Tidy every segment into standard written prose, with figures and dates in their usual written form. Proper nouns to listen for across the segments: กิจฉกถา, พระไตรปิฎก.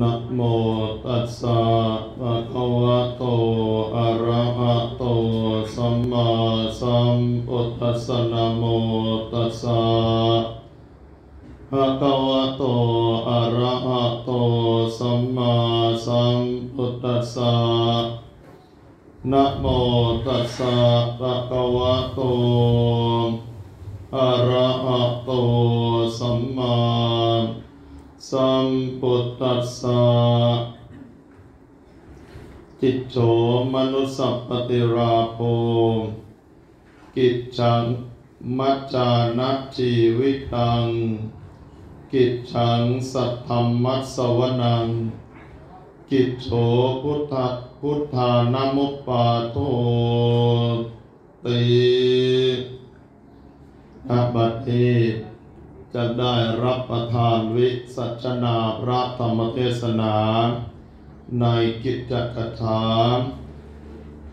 นะโมตัสสะภะคะวะโตอะระหะโตสัมมาสัมพุทธัสสะนะโมตัสสะภะคะวะโตอะระหะโตสัมมาสัมพุทธัสสะนะโมตัสสะภะคะวะโตอะระหะโตสัมมาสัมพุทธัสสะจิตโฉมนุสสัพปติราโภกิจฉังมัจจานัจชีวิตังกิจฉังสัทธัมมัสสวนังกิจโฉพุทธานามุปปาโทติอาบัติเอจะได้รับประทานวิสัชนาพระธรรมเทศนาในกิจกถา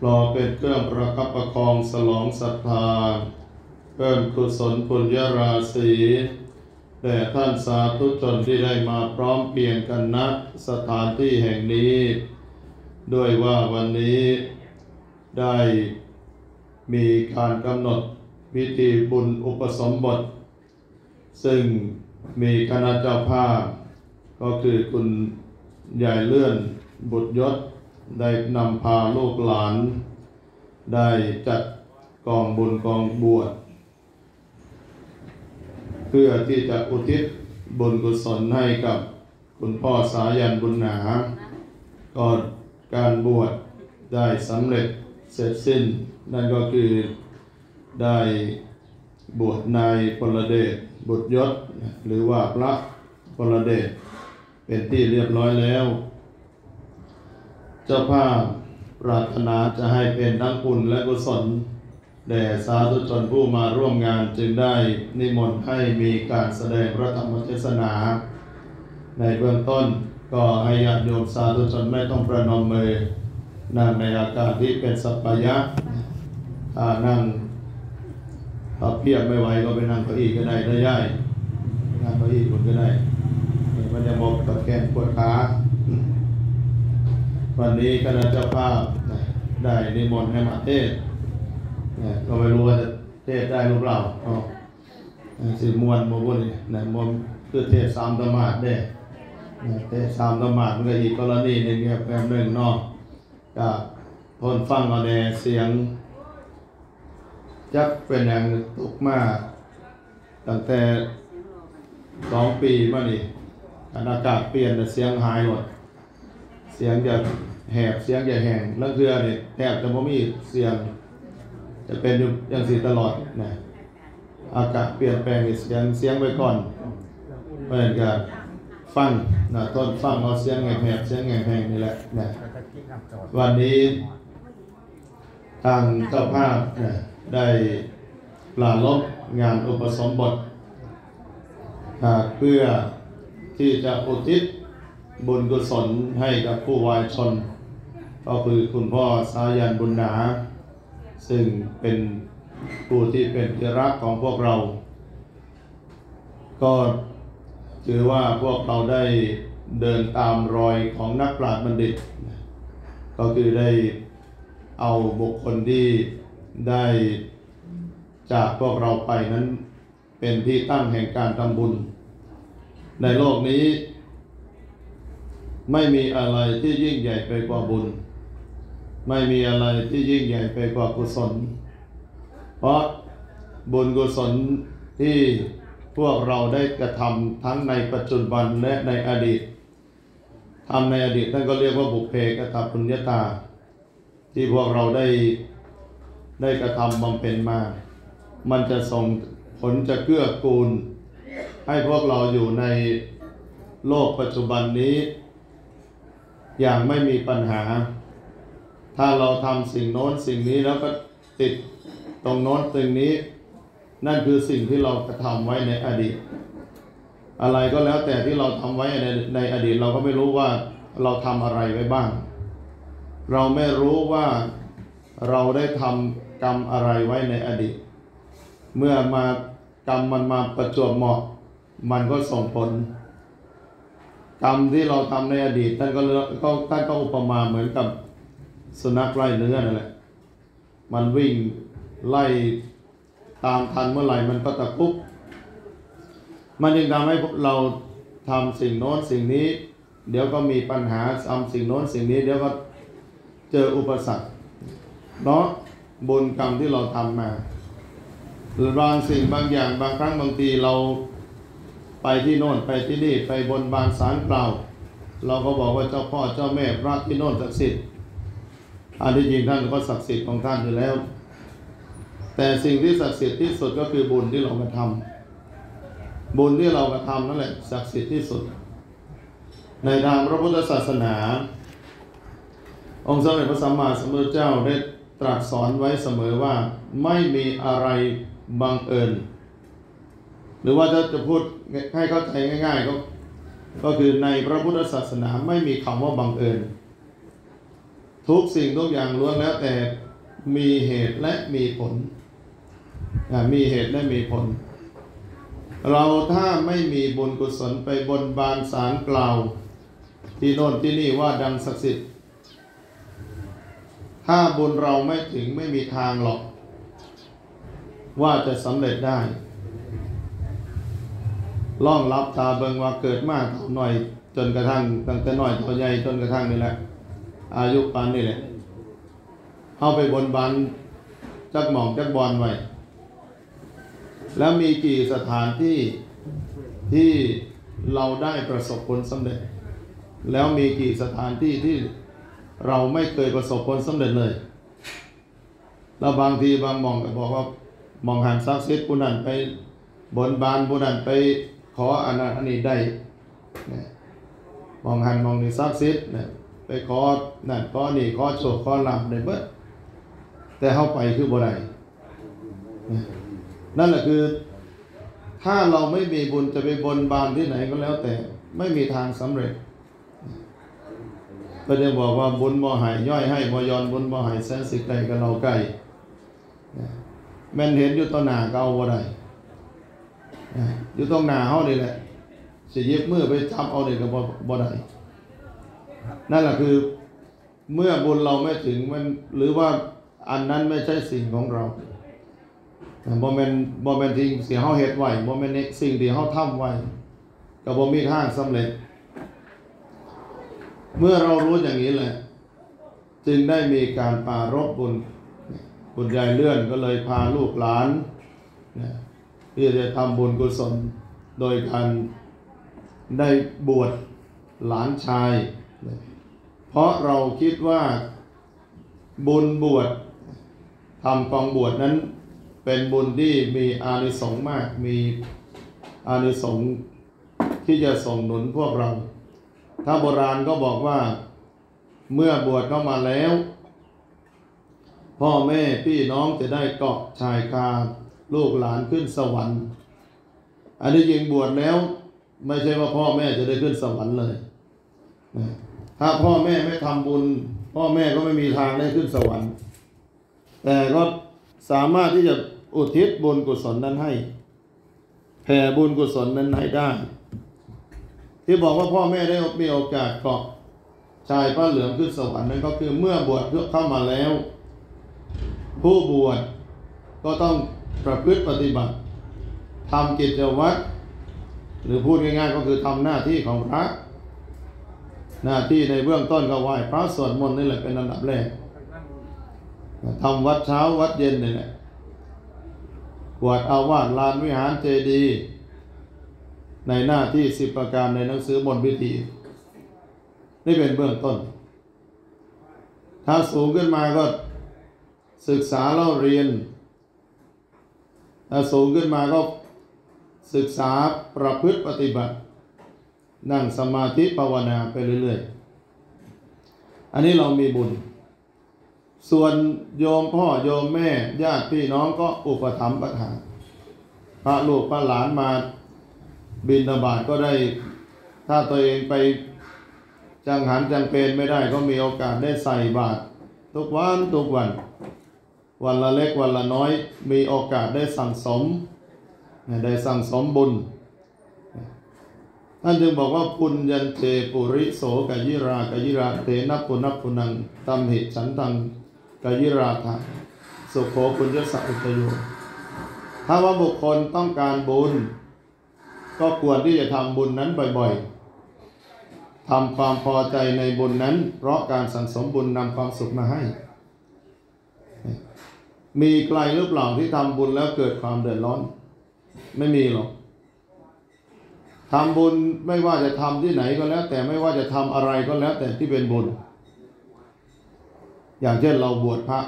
พลอเป็นเครื่องประคับประคองสลองศรัทธาเพิ่มกุศลปุญญาราศีแด่ท่านสาธุชนที่ได้มาพร้อมเพียงกันณสถานที่แห่งนี้ด้วยว่าวันนี้ได้มีการกำหนดพิธีบุญอุปสมบทซึ่งมีคณะเจ้าภาพก็คือคุณใหญ่เลื่อนบุตรยศได้นำพาลูกหลานได้จัดกองบุญกองบวชเพื่อที่จะอุทิศบุญกุศลให้กับคุณพ่อสายันบุญหนาก่อนการบวชได้สำเร็จเสร็จสิ้นนั่นก็คือได้บวชนายพลเดชบุตรยศหรือว่าพระพลเดชเป็นที่เรียบร้อยแล้วเจ้าภาพปรารถนาจะให้เป็นทั้งบุญและกุศลแด่สาธุชนผู้มาร่วมงานจึงได้นิมนต์ให้มีการแสดงพระธรรมเทศนาในเบื้องต้นก็ให้ญาติโยมสาธุชนไม่ต้องประนมมือนั่งในอาการที่เป็นสัปปายะนั่งเพียบไม่ไหวก็ไปนั่งเก้าอี้ก็ได้ได้ย่ายนั่งเก้าอี้คนก็ได้มันจะบอกตัดแขนปวดขาวันนี้คณะเจ้าภาพได้นิมนต์ให้มาเทศก็ไม่รู้ว่าจะเทศได้หรือเปล่าสิมวนโมบุญนะมวนคือเทศสามธรรมะได้เทศสามธรรมะมันก็อีกกรณีหนึ่งแบบหนึ่งเนาะก็ทนฟังเอาแน่เสียงจักเป็นอย่างตุกมากตั้งแต่2 ปีมานี่อากาศเปลี่ยนแต่เสียงหายหมดเสียงจะแหบเสียงจะแห้งแล้วเรือเนี่ยแทบจะไม่มีเสียงจะเป็นอยู่อย่างสีตลอดนะอากาศเปลี่ยนแปลงเสียงไปก่อนเพราะฉะนั้นก็ฟังนะต้นฟังเอาเสียงแหบเสียงแห้งนี่แหละนะวันนี้ทางเจ้าภาพนะได้ปรารภงานอุปสมบทเพื่อที่จะอุทิศบุญกุศลให้กับผู้วายชนก็คือคุณพ่อสายันบุญหนาซึ่งเป็นผู้ที่เป็นที่รักของพวกเราก็ถือว่าพวกเราได้เดินตามรอยของนักปราชญ์บัณฑิตก็คือได้เอาบุคคลที่ได้จากพวกเราไปนั้นเป็นที่ตั้งแห่งการทำบุญในโลกนี้ไม่มีอะไรที่ยิ่งใหญ่ไปกว่าบุญไม่มีอะไรที่ยิ่งใหญ่ไปกว่ากุศลเพราะบุญกุศลที่พวกเราได้กระทำทั้งในปัจจุบันและในอดีตทำในอดีตนั่นก็เรียกว่าบุพเพกตปุญญาตาที่พวกเราได้กระทำบำเพ็ญมามันจะส่งผลจะเกื้อกูลให้พวกเราอยู่ในโลกปัจจุบันนี้อย่างไม่มีปัญหาถ้าเราทำสิ่งโน้นสิ่งนี้แล้วก็ติดตรงโน้นตรงนี้นั่นคือสิ่งที่เรากระทำไว้ในอดีตอะไรก็แล้วแต่ที่เราทำไว้ในอดีตเราก็ไม่รู้ว่าเราทำอะไรไว้บ้างเราไม่รู้ว่าเราได้ทำกรรมอะไรไว้ในอดีตเมื่อมากรรมมันมาประจวบเหมาะมันก็ส่งผล กรรมที่เราทำในอดีตท่านก็อุปมาเหมือนกับสุนัขไล่เนื้อนั่นแหละมันวิ่งไล่ตามทันเมื่อไหร่มันก็ตะคุบมันจึงทำให้เราทำสิ่งโน้นสิ่งนี้เดี๋ยวก็มีปัญหาทำสิ่งโน้นสิ่งนี้เดี๋ยวก็เจออุปสรรคเนาะบุญกรรมที่เราทำมาบางสิ่งบางอย่างบางครั้งบางทีเราไปที่โน่นไปที่นี่ไปบนบานศาลเปล่าเราก็บอกว่าเจ้าพ่อเจ้าแม่พระที่โน่นศักดิ์สิทธิ์อันที่จริงท่านก็ศักดิ์สิทธิ์ของท่านอยู่แล้วแต่สิ่งที่ศักดิ์สิทธิ์ที่สุดก็คือบุญที่เรากระทำบุญที่เรากระทำนั่นแหละศักดิ์สิทธิ์ที่สุดในทางพระพุทธศาสนาองค์สมเด็จพระสัมมาสัมพุทธเจ้าได้ตรัสสอนไว้เสมอว่าไม่มีอะไรบังเอิญหรือว่าจะพูดให้เข้าใจง่ายๆก็คือในพระพุทธศาสนาไม่มีคำว่าบังเอิญทุกสิ่งทุกอย่างล้วนแล้วแต่มีเหตุและมีผลมีเหตุและมีผลเราถ้าไม่มีบุญกุศลไปบนบานศาลกล่าวที่โน่นที่นี่ว่าดังศักดิ์สิทธิ์ถ้าบุญเราไม่ถึงไม่มีทางหรอกว่าจะสำเร็จได้ล่องลับตาเบิงว่าเกิดมากเท่าหน่อยจนกระทั่งตั้งแต่น้อยเท่าใหญ่จนกระทั่งนี่แหละอายุปานนี่แหละเข้าไปบนบานจักหม่องจักบอนไว้แล้วมีกี่สถานที่ที่เราได้ประสบผลสำเร็จแล้วมีกี่สถานที่ที่เราไม่เคยประสบผลสำเร็จเลยแล้วบางทีบางหม่องก็บอกว่ามองหันซักซิดผู้นั้นไปบนบานผู้นั้นไปขออันนั้นอันนี้ได้มองหันมองนี่ซักซิดไปขอนั่นขอนี่ขอโชคขอลาภได้เบิดแต่เข้าไปคือบ่ได้นั่นแหละคือถ้าเราไม่มีบุญจะไปบนบานที่ไหนก็แล้วแต่ไม่มีทางสำเร็จก็จะบอกว่าบุญบ่หายย่อยให้บ่ย้อนบุญบ่หายแสนสิไกลกับเราไกลแม่นเห็นอยู่ต่อหน้าก็เอาบ่ได้อยู่ตรงหน้าเฮานี่แหละสิหยิบมือไปจับเอานี่ก็บ่ได้นั่นแหละคือเมื่อบุญเราไม่ถึงมันหรือว่าอันนั้นไม่ใช่สิ่งของเราบ่แม่นที่สิเฮาเฮ็ดไว้บ่แม่นสิ่งที่เฮาทำไว้ก็บ่มีทางสำเร็จเมื่อเรารู้อย่างนี้แหละจึงได้มีการปรารภบุญคุณยายเลื่อนก็เลยพาลูกหลานที่จะทำบุญกุศลโดยการได้บวชหลานชายเพราะเราคิดว่าบุญบวชทำกองบวชนั้นเป็นบุญที่มีอานิสงส์มากมีอานิสงส์ที่จะส่งหนุนพวกเราถ้าโบราณก็บอกว่าเมื่อบวชเข้ามาแล้วพ่อแม่พี่น้องจะได้เกาะชายคาลูกหลานขึ้นสวรรค์อันนี้ยิ่งบวชแล้วไม่ใช่ว่าพ่อแม่จะได้ขึ้นสวรรค์เลยถ้าพ่อแม่ไม่ทำบุญพ่อแม่ก็ไม่มีทางได้ขึ้นสวรรค์แต่ก็สามารถที่จะอุทิศบุญกุศลนั้นให้แผ่บุญกุศลนั้นให้ได้ที่บอกว่าพ่อแม่ได้มีโอกาสเกาะชายผ้าเหลืองขึ้นสวรรค์นั้นก็คือเมื่อบวชเข้ามาแล้วผู้บวชก็ต้องประพฤติปฏิบัติทำกิจวัตรหรือพูดง่ายๆก็คือทำหน้าที่ของพระหน้าที่ในเบื้องต้นก็ไหว้พระสวดมนต์นี่แหละเป็นอันดับแรกทำวัดเช้าวัดเย็นนี่แหละกวาดอาวาสลานวิหารเจดีย์ในหน้าที่10ประการในหนังสือบนพิธีนี่เป็นเบื้องต้นถ้าสูงขึ้นมาก็ศึกษาเล่าเรียนถ้าสูงขึ้นมาก็ศึกษาประพฤติปฏิบัตินั่งสมาธิภาวนาไปเรื่อยๆอันนี้เรามีบุญส่วนโยมพ่อโยมแม่ญาติพี่น้องก็อุปถัมภ์ประทานพระลูกพระหลานมาบิณฑบาตก็ได้ถ้าตัวเองไปจังหันจังเพนไม่ได้ก็มีโอกาสได้ใส่บาตรทุกวันวันละเล็กวันละน้อยมีโอกาสได้สั่งสมบุญ ท่านจึงบอกว่าปุญญันเตปุริโสกยิรากยิราเตนะปุณปุนังตัมหิฉันตังกยิราทะสุโขปุญญสัพพโยถ้าว่าบุคคลต้องการบุญก็ควรที่จะทำบุญนั้นบ่อยๆทำความพอใจในบุญนั้นเพราะการสังสมบุญนำความสุขมาให้มีใครหรือเปล่าที่ทำบุญแล้วเกิดความเดือดร้อนไม่มีหรอกทำบุญไม่ว่าจะทำที่ไหนก็แล้วแต่ไม่ว่าจะทำอะไรก็แล้วแต่ที่เป็นบุญอย่างเช่นเราบวชพระ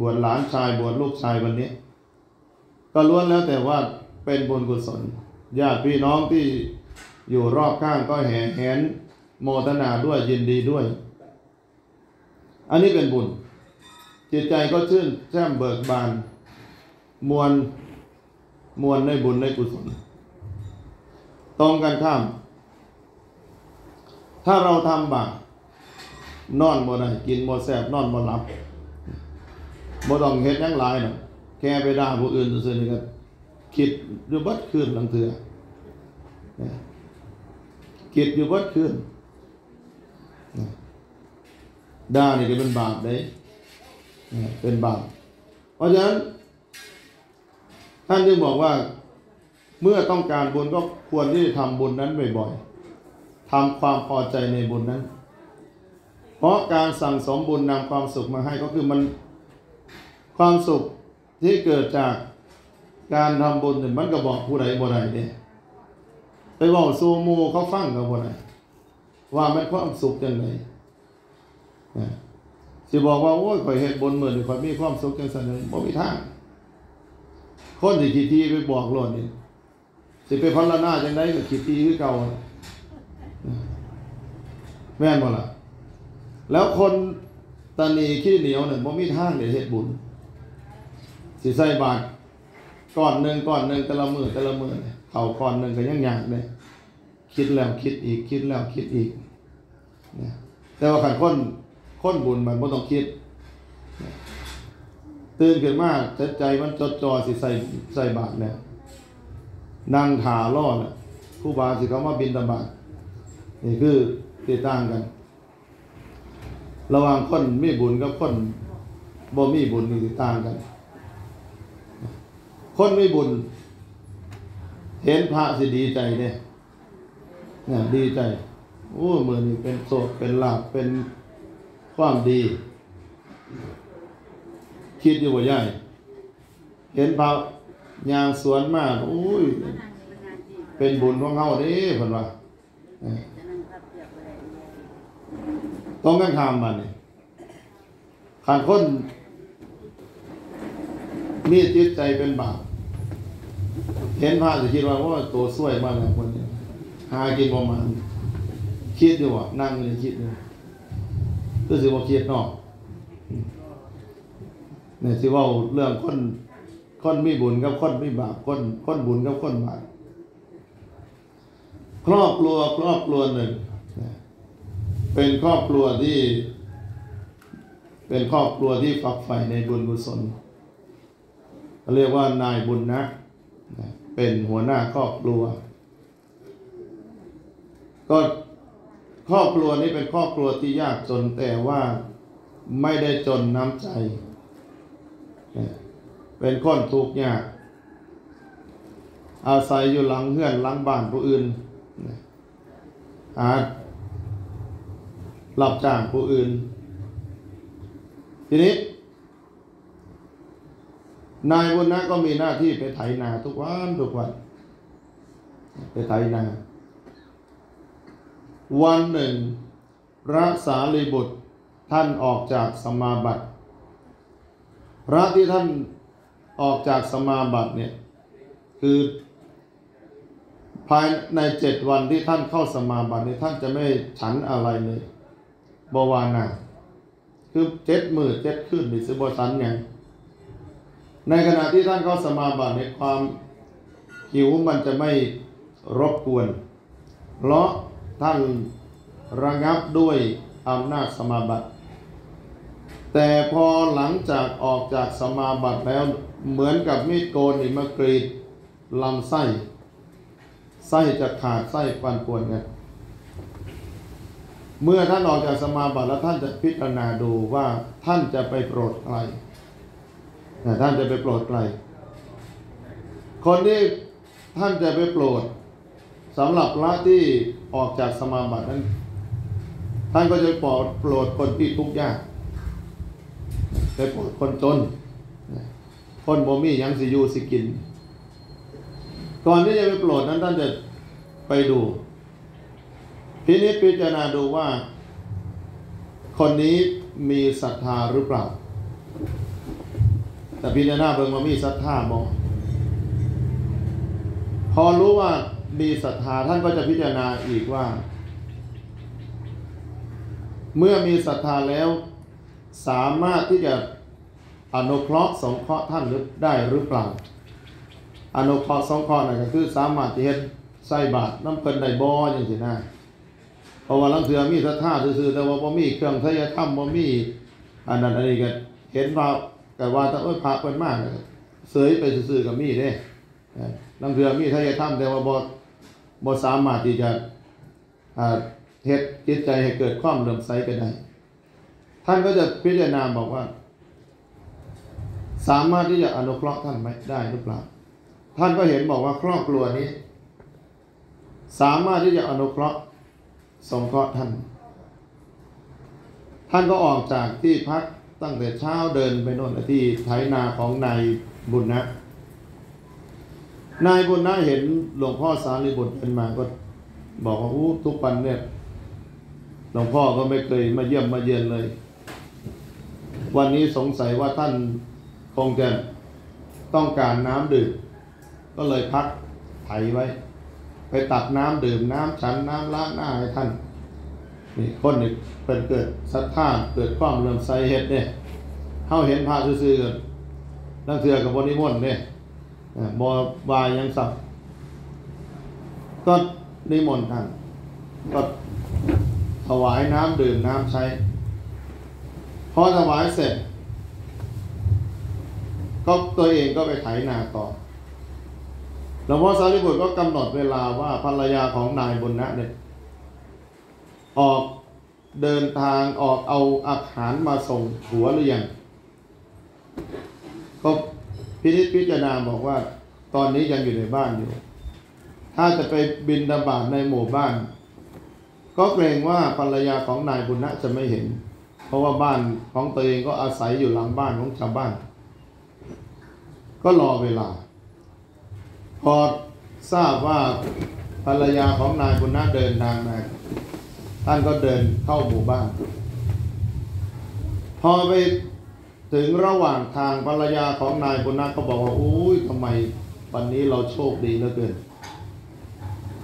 บวชหลานชายบวชลูกชายวันนี้ก็ล้วนแล้วแต่ว่าเป็นบุญกุศลญาติพี่น้องที่อยู่รอบข้างก็แห่แหนโมทนาด้วยยินดีด้วยอันนี้เป็นบุญจิตใจก็ชื่นแจ่มเบิกบานมวลในบุญในกุศลตรงกันข้ามถ้าเราทำบาปนอนบ่ได้กินบ่แซ่บนอนบ่หลับบ่ต้องเฮ็ดหยังหลายหรอกแค่ไปด่าผู้อื่นซื่อๆนี่ก็คิดอยู่เบิดคืนหลังเถื่อคิดอยู่เบิดคืนด่านี่ก็เป็นบาปเด้เป็นบาปเพราะฉะนั้นท่านจึงบอกว่าเมื่อต้องการบุญก็ควรที่จะทำบุญนั้นบ่อยๆทำความพอใจในบุญนั้นเพราะการสั่งสมบุญนำความสุขมาให้ก็คือมันความสุขที่เกิดจากการทำบุญมันก็บอกผู้ใดบ่ได้เนี่ยไปบอกซูโม่เขาฟังกับบ่ได้ว่ามันความสุขยังไงสิบอกว่าโอ้ยข่อยเหตุบุญเหมือนข่อยมีความสุขจังซั่นบ่มีทางคนที่ขี้ที่ไปบอกโลดนี่สิไปพัฒนาจังได๋ก็ขี้ที่คือเก่าแม่นบ่ล่ะแล้วคนตะนีขี้เหนียวนั่นบ่มีทางได้เฮ็ดบุญสิใส่บาตรก้อนนึงแต่ละมื้อเข้าก้อนนึงก็ยังยากเด้คิดแล้วคิดอีกคิดแล้วคิดอีกนะแต่ว่าคันคนบุญมันบ่ต้องคิดตื่นขึ้นมาใจมันจดจ่อสิใส่บาตรแล้วนั่งถ่าล่อน่ะครูบาสิเขามาบิณฑบาตนี่คือแตกต่างกันระหว่างคนมีบุญกับคนบ่มีบุญนี่สิต่างกันคนมีบุญเห็นพระสิดีใจเด้น่ะดีใจโอ้มื้อนี้เป็นโสดเป็นลาภเป็นความดีคิดอยู่บ่ย่ายเห็นพระย่างสวนมาโอ้ยเป็นบุญของเฮาเด้เพิ่นว่าต้องกันทำบัดนี้คันคนมีจิตใจเป็นบาปเห็นพระสิคิดว่าโอ้ตัวซวยมาแล้วคนนี้หากินบ่มาคิดอยู่ว่านั่งนี่คิดอยู่คือสิบ่คิดเนาะเนี่ยสิเว้าเรื่องคนมีบุญกับคนมีบาปคนบุญกับคนบาปครอบครัวหนึ่งเป็นครอบครัวที่ฝักใฝ่ในบุญกุศลเรียกว่านายบุญนะเป็นหัวหน้าครอบครัวก็ครอบครัวนี้เป็นครอบครัวที่ยากจนแต่ว่าไม่ได้จนน้ำใจเป็นคนทุกข์ยากอาศัยอยู่หลังเฮือนหลังบ้านผู้อื่นหารับจ้างผู้อื่นทีนี้นายบุญนะก็มีหน้าที่ไปไถนาทุกวันไปไถนาวันหนึ่งพระสารีบุตรท่านออกจากสมาบัติพระที่ท่านออกจากสมาบัติเนี่ยคือภายใน7 วันที่ท่านเข้าสมาบัติเนี่ยท่านจะไม่ฉันอะไรเลยบวานาคือ7 มื้อ 7 คืนนี่สิบ่ฉันหยังในขณะที่ท่านเข้าสมาบัติเนี่ยความหิวมันจะไม่รบกวนเพราะท่านระงับด้วยอำนาจสมาบัติแต่พอหลังจากออกจากสมาบัติแล้วเหมือนกับมีดโกนนี่มากรีดลำไส้ ไส้จะขาดไส้ปั่นป่วนกันเมื่อท่านออกจากสมาบัติแล้วท่านจะพิจารณาดูว่าท่านจะไปโปรดใครท่านจะไปโปรดใครคนที่ท่านจะไปโปรดสำหรับพระที่ออกจากสมาบัตินั้นท่านก็จะโปรดคนที่ทุกข์ยากไปโปรดคนจนคนบ่มีหยังสิอยู่สิกินก่อนที่จะไปโปรดนั้นท่านจะไปดูทีนี้พิจารณาดูว่าคนนี้มีศรัทธาหรือเปล่าแต่พิจารณาเบิ่งว่ามีศรัทธาบ่พอรู้ว่ามีศรัทธาท่านก็จะพิจารณาอีกว่าเมื่อมีศรัทธาแล้วสามารถที่จะอนุเคราะห์สงเคราะห์ท่านได้หรือเปล่าอนุเคราะห์สงเคราะห์นั่นก็คือสามารถที่เฮ็ดใส่บาตรน้ำเพิ่นได้บ่จังซี่นะเพราะว่าลังเทื่อมีศรัทธาซื่อๆแต่ว่าบ่มีเครื่องไสยธรรมบ่มีอันนั้นอันนี้ก็เห็นว่าก็ว่าแต่พระเพิ่นมาเสยไปซื่อๆก็มีเด้ลังเทื่อมีไสยธรรมแต่ว่าบ่สามารถที่จะเฮ็ดจิตใจให้เกิดความเลื่อมใสไปได้ท่านก็จะพิจารณาบอกว่าสามารถที่จะอนุเคราะห์ท่านได้หรือเปล่าท่านก็เห็นบอกว่าครอบครัวนี้สามารถที่จะอนุเคราะห์สงเคราะห์ท่านท่านก็ออกจากที่พักตั้งแต่เช้าเดินไปโน่นที่ไถนาของนายบุญนะนายบุญนะเห็นหลวงพ่อสารีบุตรเดินมาก็บอกว่าทุกวันเนี่ยหลวงพ่อก็ไม่เคยมาเยี่ยมมาเยือนเลยวันนี้สงสัยว่าท่านคงจะต้องการน้ำดื่มก็เลยพักไถไว้ไปตักน้ำดื่มน้ำฉันน้ำล้างหน้าให้ท่านนี่คนนี่เป็นเกิดศรัทธาเกิดความเลื่อมใสเห็ดเนี่ยเข้าเห็นพระซื่อๆนั่งเถื่อกับบนิมนต์เนี่ยบวายยังสับก็นิมนต์ท่านก็ถวายน้ำดื่มน้ำใช้พอถวายเสร็จก็ตัวเองก็ไปไถนาต่อหลวงพ่อสารีบุตรก็กำหนดเวลาว่าภรรยาของนายบุญนะเนี่ยออกเดินทางออกเอาอาหารมาส่งหัวหรือยังก็พิจารณาบอกว่าตอนนี้ยังอยู่ในบ้านอยู่ถ้าจะไปบิณฑบาตในหมู่บ้านก็เกรงว่าภรรยาของนายบุญนะจะไม่เห็นเพราะว่าบ้านของตัวเองก็อาศัยอยู่หลังบ้านของชาวบ้านก็รอเวลาพอทราบว่าภรรยาของนายบุญนาเดินทางมาท่านก็เดินเข้าหมู่บ้านพอไปถึงระหว่างทางภรรยาของนายบุญนาก็บอกว่าอุ้ยทำไมวันนี้เราโชคดีเหลือเกิน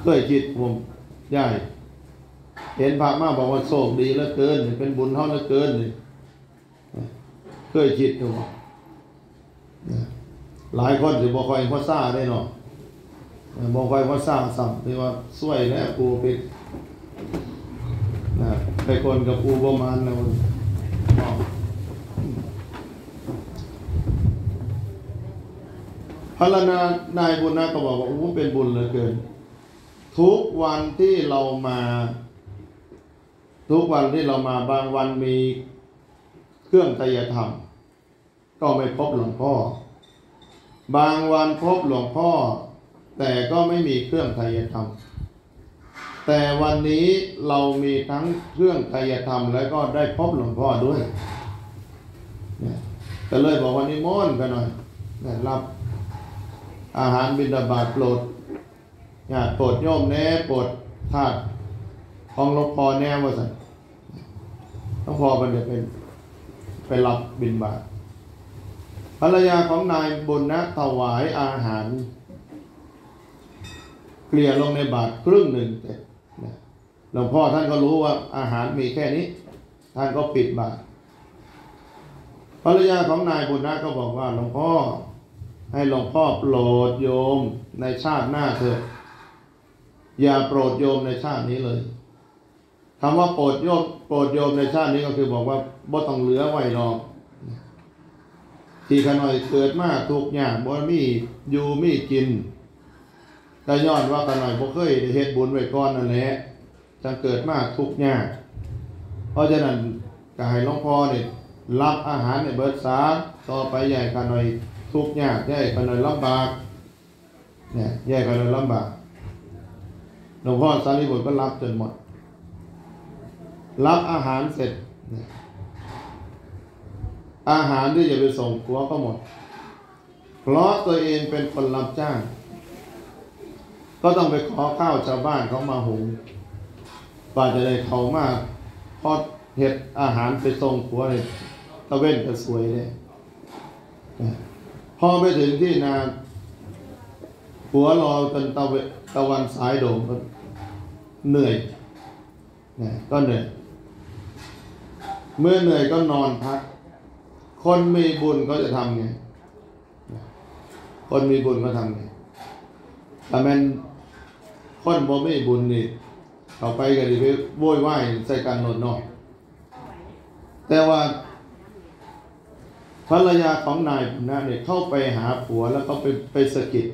เคยคิดผมได้เห็นพระมาบอกว่าโชคดีเหลือเกินเป็นบุญเท่าเหลือเกินเคยคิดดูหลายคนถือบ่คอยพ่อซ่าได้เนาะบ่คอยพ่อซ่าสั่งที่ว่าช่วยแล้วกูเป็นไปคนกับกูประมาณนะคนภรรยานายบุญนะก็บอกว่าโอ้เป็นบุญเหลือเกินทุกวันที่เรามาบางวันมีเครื่องไตรยธรรมก็ไม่พบหลวงพ่อบางวันพบหลวงพ่อแต่ก็ไม่มีเครื่องไตรยธรรมแต่วันนี้เรามีทั้งเครื่องไตรยธรรมแล้วก็ได้พบหลวงพ่อด้วยก็เลยบอกว่านิมนต์กันหน่อยรับอาหารบิณฑบาตโปรดโปรดโยมแน่โปรดธาตุของหลวงพ่อแน่ว่าสันหลวงพ่อมันจะเป็นไปรับบิณฑบาตภรรยาของนายบุญนะถวายอาหารเกลี่ยลงในบาตรครึ่งหนึ่งหลวงพ่อท่านก็รู้ว่าอาหารมีแค่นี้ท่านก็ปิดบาตรภรรยาของนายบุญนะก็บอกว่าหลวงพ่อให้หลวงพ่อโปรดโยมในชาติหน้าเถอะอย่าโปรดโยมในชาตินี้เลยคำว่าโปรดโยมในชาตินี้ก็คือบอกว่าบ่ต้องเหลือไว้รอที่ขน่อยเกิดมาทุกอย่างบ่มีอยู่มีกินข แต่ย้อนว่ากันหน่อยบ่เคยได้เฮ็ดบุญไว้ก่อนนั่นแหละจังเกิดมาทุกข์ยากเพราะฉะนั้นก็ให้หลวงพ่อนี่รับอาหารในเบิดสาต่อไปใหญ่กันหน่อยทุกข์ยากใหญ่กันหน่อยลำบากเนี่ยใหญ่กันหน่อยลำบากหลวงพ่อสารีบุตรก็รับจนหมดรับอาหารเสร็จอาหารที่จะไปส่งครัวก็หมดเพราะตัวเองเป็นคนรับจ้างก็ต้องไปขอข้าวชาวบ้านเขามาหุงป่าจะได้เขามาพอเห็ดอาหารไปส่งครัวเลยตะเว้นกระสวยเลยพอไปถึงที่นาครัวรอจนตะวันสายโด่งเหนื่อยก็เหนื่อยเมื่อเหนื่อยก็นอนพักคนมีบุญก็จะทำไงคนมีบุญก็ทำไงแต่แม่นคนบ่มีบุญนี่เขาไปกันดิไปโวยวายใส่กันหนดหน่อยแต่ว่าภรรยาของนายบุญนะเนี่ยเข้าไปหาผัวแล้วก็ไปสะกิด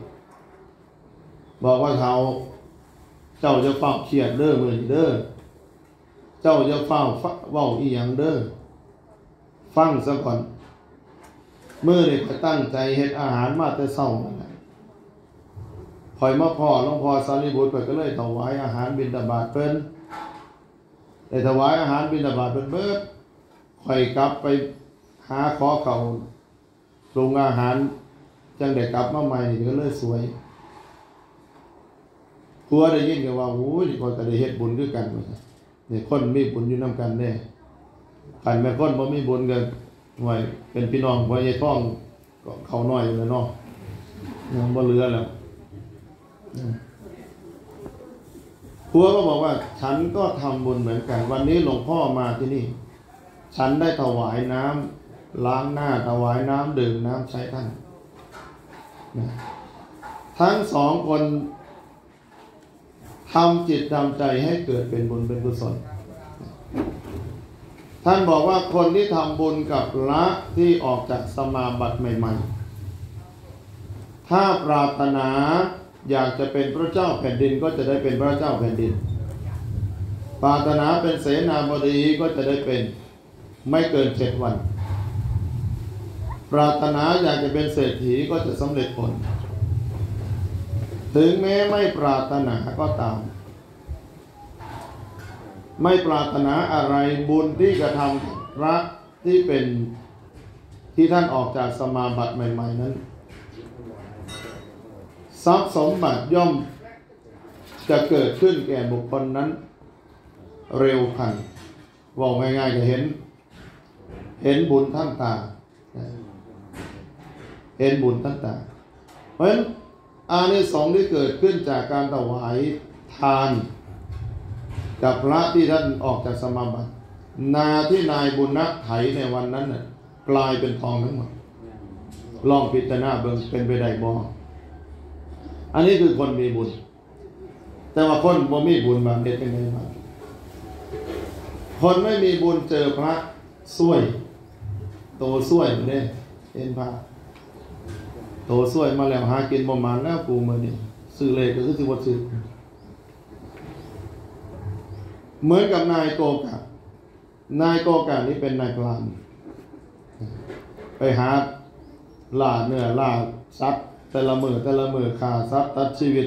บอกว่าเจ้าจะเฝ้าเครียดเด้อมื้อนี้เด้อเจ้าจะเฝ้าเว้าอีหยังเด้อฟังซะก่อนเมื่อนี่ก็ตั้งใจเฮ็ดอาหารมาแต่เช้าคอยมาพ่อหลวงพ่อสารีบุตรก็เลยถวายอาหารบิณฑบาตเพิ่นได้ถวายอาหารบิณฑบาตเพิ่นเบิดคอยกลับไปหาขอเขาปรุงอาหารจังได้กลับมาใหม่นี่ก็เลยสวยครัวได้ยินก็ว่าโอ้ยคนก็ได้เฮ็ดบุญด้วยกันเนี่ยคนมีบุญอยู่นำกันแน่ขันแม่คนบ่มีบุญกันหน่วยเป็นพี่น้องบ่ยายท้องเขาน้อยแล้วเนาะยังบ่เหลือแล้วผัวก็บอกว่าฉันก็ทำบุญเหมือนกันวันนี้หลวงพ่อมาที่นี่ฉันได้ถวายน้ำล้างหน้าถวายน้ำดื่มน้ำใช้ท่านทั้งสองคนทำจิตทำใจให้เกิดเป็นบุญเป็นกุศลท่านบอกว่าคนที่ทำบุญกับละที่ออกจากสมาบัติใหม่ๆถ้าปรารถนาอยากจะเป็นพระเจ้าแผ่นดินก็จะได้เป็นพระเจ้าแผ่นดินปรารถนาเป็นเสนาบดีก็จะได้เป็นไม่เกิน7 วันปรารถนาอยากจะเป็นเศรษฐีก็จะสำเร็จผลถึงแม้ไม่ปรารถนาก็ตามไม่ปรารถนาอะไรบุญที่กระทำรักที่เป็นที่ท่านออกจากสมาบัติใหม่ๆนั้นทรัพย์สมบัติย่อมจะเกิดขึ้นแก่บุคคลนั้นเร็วพันบอกง่ายๆจะเห็นบุญทั้งตาเห็นบุญทั้งตาเพราะฉะนั้นอานิสงส์ที่เกิดขึ้นจากการถวายทานกับพระที่ท่านออกจากสมาบัตินาที่นายบุญนักไถในวันนั้นน่ะกลายเป็นทองทั้งหมดลองพิจารณาเบิ่งเป็นไปได้บ่อันนี้คือคนมีบุญแต่ว่าคนบ่มีบุญบางเด็ดเป็นไงบ้างคนไม่มีบุญเจอพระช่วยโตช่วยเนี่ยเห็นพระโตช่วยมาแล้วหากินประมาณแล้วกูมือนี่ซื้อเลยก็คือสิบวัตซื้อเหมือนกับนายโกกะนายโกกะนี่เป็นนายพรานไปหาล่าเนื้อล่าซัดแต่ละมือฆ่าซัดตัดชีวิต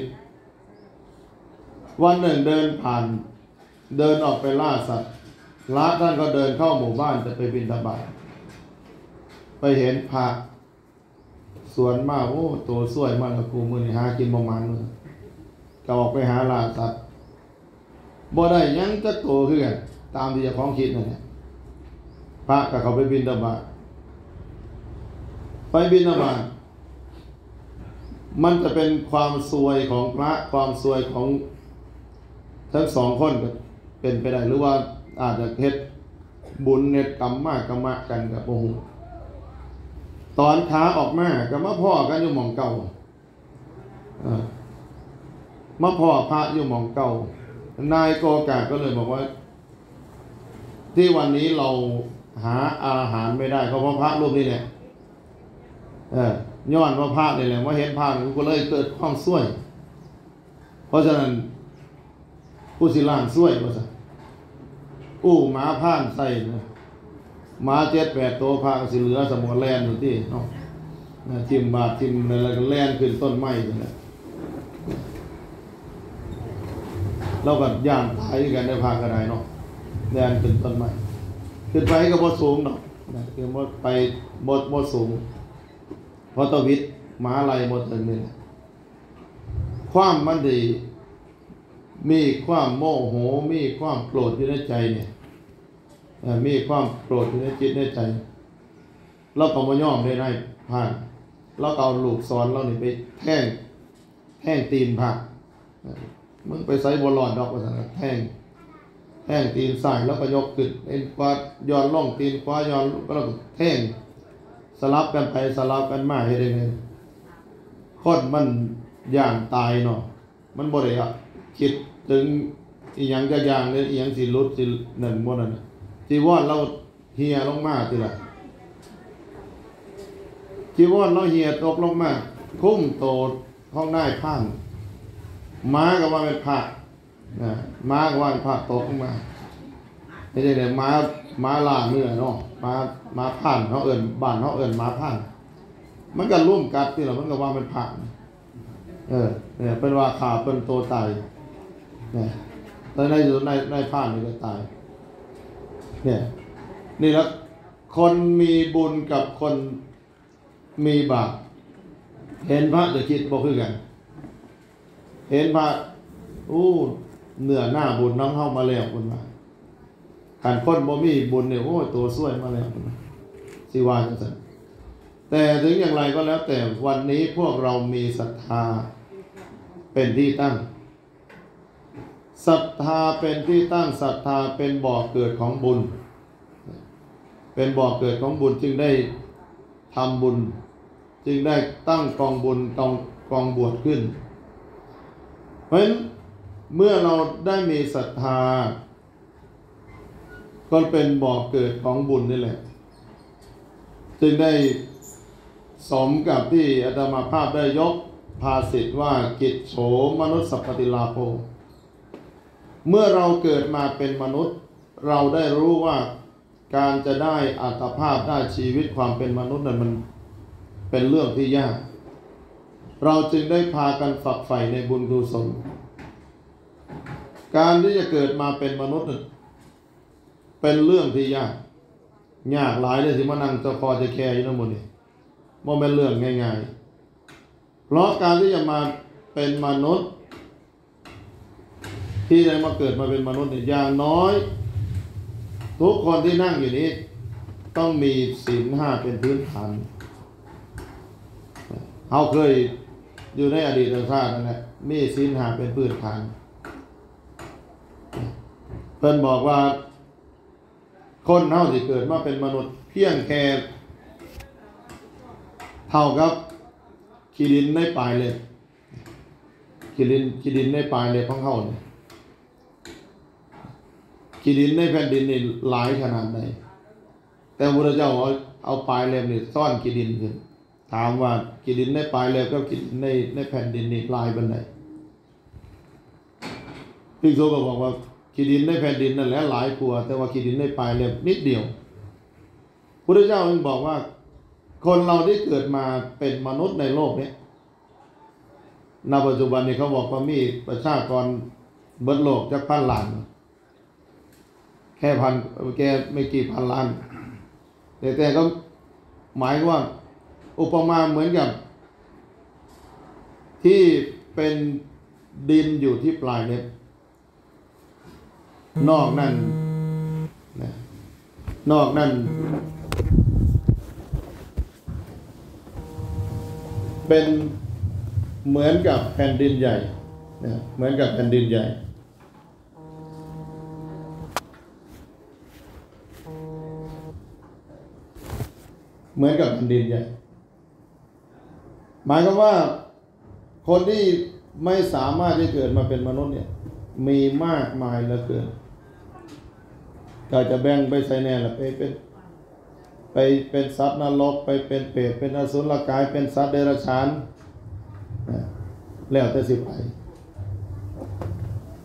วันหนึ่งเดินออกไปล่าสัตว์ละท่านก็เดินเข้าหมู่บ้านจะไปบิณฑบาตไปเห็นพระสวนมาโอ้โตสวยมากกูมือนี่หากินประมาณนึงก็ออกไปหาล่าสัตว์บ่ได้ยังจะโตขึ้นตามที่เจ้าของคิดนั่นแหละพระก็เขาไปบิณฑบาตมันจะเป็นความซวยของพระความซวยของทั้งสองคนเป็นไปได้หรือว่าอาจจะเฮ็ดบุญเน็ตกรรมมากกรรมะกันกับองค์ตอนขาออกมาก็มาพ่อกันอยู่หม่องเก่ามาพ่อพระอยู่หม่องเก่านายโกกะก็เลยบอกว่าที่วันนี้เราหาอาหารไม่ได้เพราะพระรูปนี้เนี่ยย้อนว่าพระนี่แหละว่าเห็นพระก็เลยเกิดความซวย เพราะฉะนั้นผู้สิล่างช่วยว่าซะกู้หมาผ่านใส่หมา7-8 ตัวพาสิเหลือสมอแลนอยู่ที่เนาะทิมบาดทิมอะไรก็แลนขึ้นต้นไม้นั่นแหละเราก็ย่างตายด้วยกันได้พากันได้เนาะแลนขึ้นต้นไม้ขึ้นไปก็บ่สูงดอกนะคือบ่ไปบ่สูงเพราะตวิดหมาไหลบ่ถึงนี่ความมันดีมีความโมโหมีความโกรธอยู่ในใจเนี่ยมีความโกรธอยู่ในจิตในใจเราก็บ่ยอมได้ผ่านเราก็เอาลูกศรเรานี่ไปแท่งตีนผ่านมึงไปใส่บ่รอดดอกว่าซั่นแท่งตีนซ้ายแล้วก็ยกขึ้นเอ็นขวาย้อนลงตีนขวาย้อนแล้วก็แท่งสลับกันไปสลับกันมาเฮ็ดได้แม่นคนมันย่างตายเนาะมันบ่ได้คิดถึงอีหยังก็ย่างเลยอีหยังสิหลุดสินั่นบ่นั่นจีวรเราเหี่ยลงมาติล่ะจีวรเราเหี่ยตกลงมาคุ้มโตห้องนายผ่านม้าก็ว่าเป็นผ้าม้าก็ว่าเป็นผ้าตกลงมาไม่ใช่เลยม้าล่าเนื้อเนาะม้าผ่านเขาเอิญบ้านเขาเอิญม้าผ่านมันก็ร่วมกัดติล่ะมันก็ว่าเป็นผ้าเนี่ยเป็นว่าขาเป็นโตตายเนี่ยแต่ในผ้านี่ก็ตายเนี่ยนี่ละคนมีบุญกับคนมีบาปเห็นพระจะคิดบ่คือกันเห็นพระเหนือหน้าบุญน้ำเข้ามาแล้วคนมาการคนบ่มีบุญเนี่ยโอ้ตัวซวยมาแล้วสิว่าจังซั่นแต่ถึงอย่างไรก็แล้วแต่วันนี้พวกเรามีศรัทธาเป็นที่ตั้งศรัทธาเป็นที่ตั้งศรัทธาเป็นบ่อเกิดของบุญเป็นบ่อเกิดของบุญจึงได้ทำบุญจึงได้ตั้งกองบุญกองบวชขึ้นเพราะฉะนั้นเมื่อเราได้มีศรัทธาก็เป็นบ่อเกิดของบุญนี่แหละจึงได้สมกับที่อาตมาภาพได้ยกภาษิตว่ากิจโฉมนุสสัพพติลาโภเมื่อเราเกิดมาเป็นมนุษย์เราได้รู้ว่าการจะได้อัตภาพได้ชีวิตความเป็นมนุษย์นั้นมันเป็นเรื่องที่ยากเราจึงได้พากันฝักใฝ่ในบุญกุศลการที่จะเกิดมาเป็นมนุษย์นั้นเป็นเรื่องที่ยากหลายเลยสิมานั่งจะคอจะแคร์อยู่นั่นหมดนี่มันเป็นเรื่องง่ายๆเพราะการที่จะมาเป็นมนุษย์ที่ได้มาเกิดมาเป็นมนุษย์เนี่ยอย่างน้อยทุกคนที่นั่งอยู่นี้ต้องมีศีลห้าเป็นพื้นฐานเขาเคยอยู่ในอดีตชาตินั่นแหละมีศีลห้าเป็นพื้นฐานเพิ่นบอกว่าคนเฮาที่เกิดมาเป็นมนุษย์เพียงแค่เท่ากับขี้ดินในปลายเล็บขี้ดินในปลายเล็บของเขาเนี่ยขี้ดินในแผ่นดินนี่หลายขนาดใดแต่พระเจ้าเอาปลายเล็บนี่ซ่อนขี้ดินขึ้นถามว่าขี้ดินในปลายเล็บกับขี้ดินในแผ่นดินนี่หลายปานใดภิกษุก็บอกว่าขี้ดินในแผ่นดินนั่นแหละหลายกว่าแต่ว่าขี้ดินในปลายเล็บนิดเดียวพระเจ้าจึงบอกว่าคนเราที่เกิดมาเป็นมนุษย์ในโลกนี้ณปัจจุบันนี้เขาบอกว่ามีประชากรเบิดโลกจักพันล้านแค่ไม่กี่พันล้านแต่ก็หมายว่าอุปมาเหมือนกับที่เป็นดินอยู่ที่ปลายเล็บนอกนั้นเป็นเหมือนกับแผ่นดินใหญ่เหมือนกับแผ่นดินใหญ่เหมือนกับแผ่นดินใหญ่หมายความว่าคนที่ไม่สามารถที่เกิดมาเป็นมนุษย์เนี่ยมีมากมายเหลือเกินก็จะแบ่งไปใส่แน่ละไปเป็นสัตว์นรกไปเป็นเปรตเป็นอสุรกายเป็นสัตว์เดรัจฉานแล้วแต่สิไป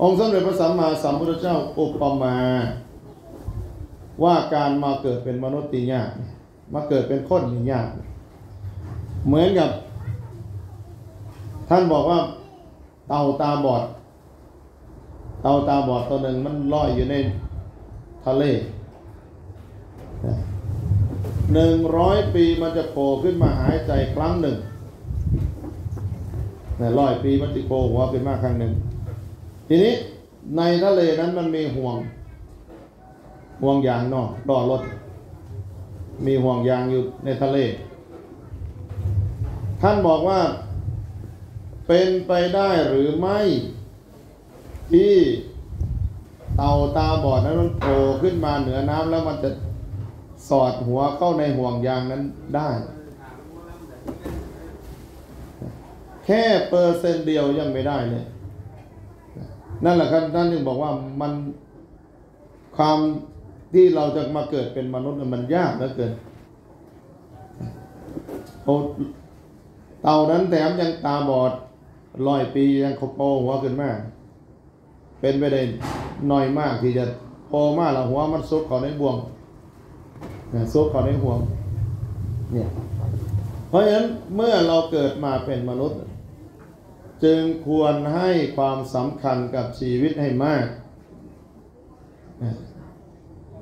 องค์สมเด็จพระสัมมาสัมพุทธเจ้าอุปมาว่าการมาเกิดเป็นมนุษย์นี่ยากมาเกิดเป็นคนนี่ยากเหมือนกับท่านบอกว่าเต่าตาบอดตัวหนึ่งมันลอยอยู่ในทะเล100 ปีมันจะโผล่ขึ้นมาหายใจครั้งหนึ่งแต่100 ปีมันติโผล่หัวขึ้นมาครั้งหนึ่งทีนี้ในทะเลนั้นมันมีห่วงยางนอกล้อรถมีห่วงยางอยู่ในทะเลท่านบอกว่าเป็นไปได้หรือไม่ที่เต่าตาบอดนั้นมันโผล่ขึ้นมาเหนือน้ำแล้วมันจะสอดหัวเข้าในห่วงยางนั้นได้แค่%เดียวยังไม่ได้เลยนั่นแหละครับท่านจึงบอกว่ามันความที่เราจะมาเกิดเป็นมนุษย์มันยากเหลือเกินเต่านั้นแถมยังตาบอด100 ปียังโผล่หัวขึ้นมาเป็นไปได้น้อยมากที่จะโผล่มาแล้วหัวมันซุกเข้าในบ่วงซุกเข้าในห่วงเนี่ยเพราะฉะนั้นเมื่อเราเกิดมาเป็นมนุษย์จึงควรให้ความสำคัญกับชีวิตให้มาก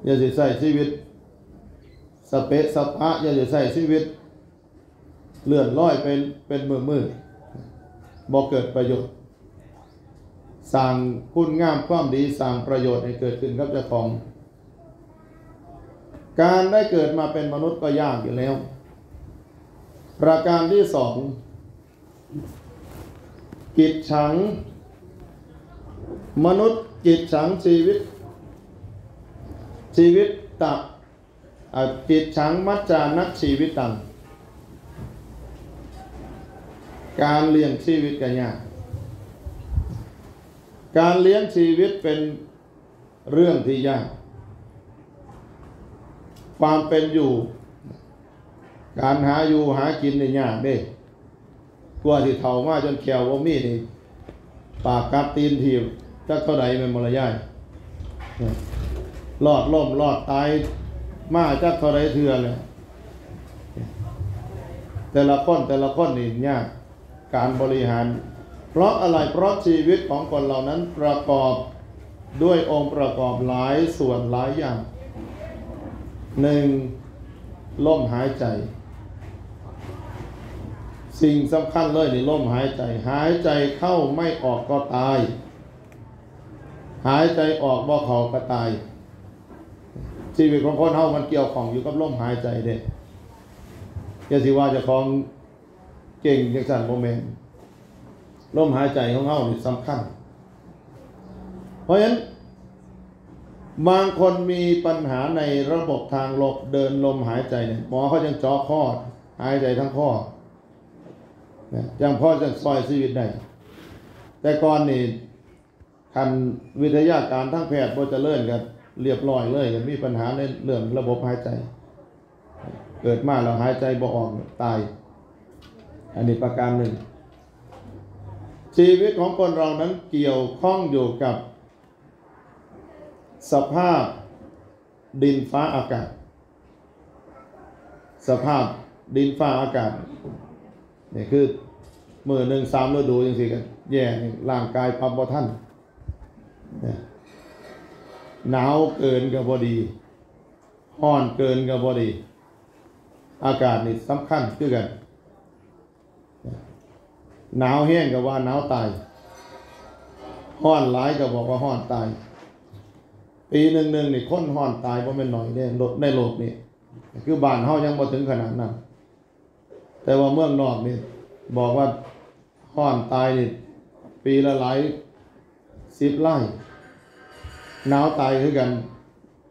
อย่าจะใส่ชีวิตสเปะสปะอย่าจะใส่ชีวิตเลื่อนลอยเป็นมือบอกเกิดประโยชน์สร้างคุณงามความดีสร้างประโยชน์ให้เกิดขึ้นกับเจ้าของการได้เกิดมาเป็นมนุษย์ก็ยากอยู่แล้วประการที่2กิจฉังมนุษย์กิจฉังชีวิตตะกิจฉังมัจจานักชีวิตตังการเลี้ยงชีวิตกันยากการเลี้ยงชีวิตเป็นเรื่องที่ยากความเป็นอยู่การหาอยู่หากินนี่ยากเด้กลัวที่เฒ่ามาจนแขวบ่มีนี่ปากกัดตีนถีบจักเท่าใดแม่นบ่ล่ะยายรอดล่มรอดตายมาจักเท่าใดเทื่อแล้วแต่ละคนนี่ยากการบริหารเพราะอะไรเพราะชีวิตของคนเหล่านั้นประกอบด้วยองค์ประกอบหลายส่วนหลายอย่าง1ลมหายใจสิ่งสำคัญเลยนี่ลมหายใจหายใจเข้าไม่ออกก็ตายหายใจออกบ่เข้าก็ตายชีวิตของคนเฮามันเกี่ยวข้องอยู่กับลมหายใจเด้อย่าสิว่าเจ้าของเก่งจังซั่นบ่แม่นลมหายใจของเฮานี่สำคัญเพราะฉะนั้นบางคนมีปัญหาในระบบทางลมเดินลมหายใจเนี่ยหมอเขายังเจาะข้อหายใจทั้งข้อยังพอจะซอยชีวิตได้แต่ก่อนนี่คันวิทยาการทางแพทย์บ่เจริญกันเรียบร้อยเลยมีปัญหาในเรื่องระบบหายใจเกิดมาแล้วหายใจบ่ออกตายอันนี้ประการหนึ่งชีวิตของคนเรานั้นเกี่ยวข้องอยู่กับสภาพดินฟ้าอากาศนี่คือมื้อนึง3ฤดูจังซี่ก็แย่ร่างกายปรับบ่ทันหนาวเกินก็บ่ดีร้อนเกินก็บ่ดีอากาศนี่สำคัญคือกันหนาวแห้งก็ว่าหนาวตายร้อนหลายก็บอกว่าร้อนตายปีนึงนี่คนร้อนตายบ่แม่นน้อยเด้ในโลกนี้คือบ้านเฮายังบ่ถึงขนาดนั้นแต่ว่าเมืองนอกนี่บอกว่าร้อนตายนี่ปีละหลาย10 ไร่หนาวตายคือกัน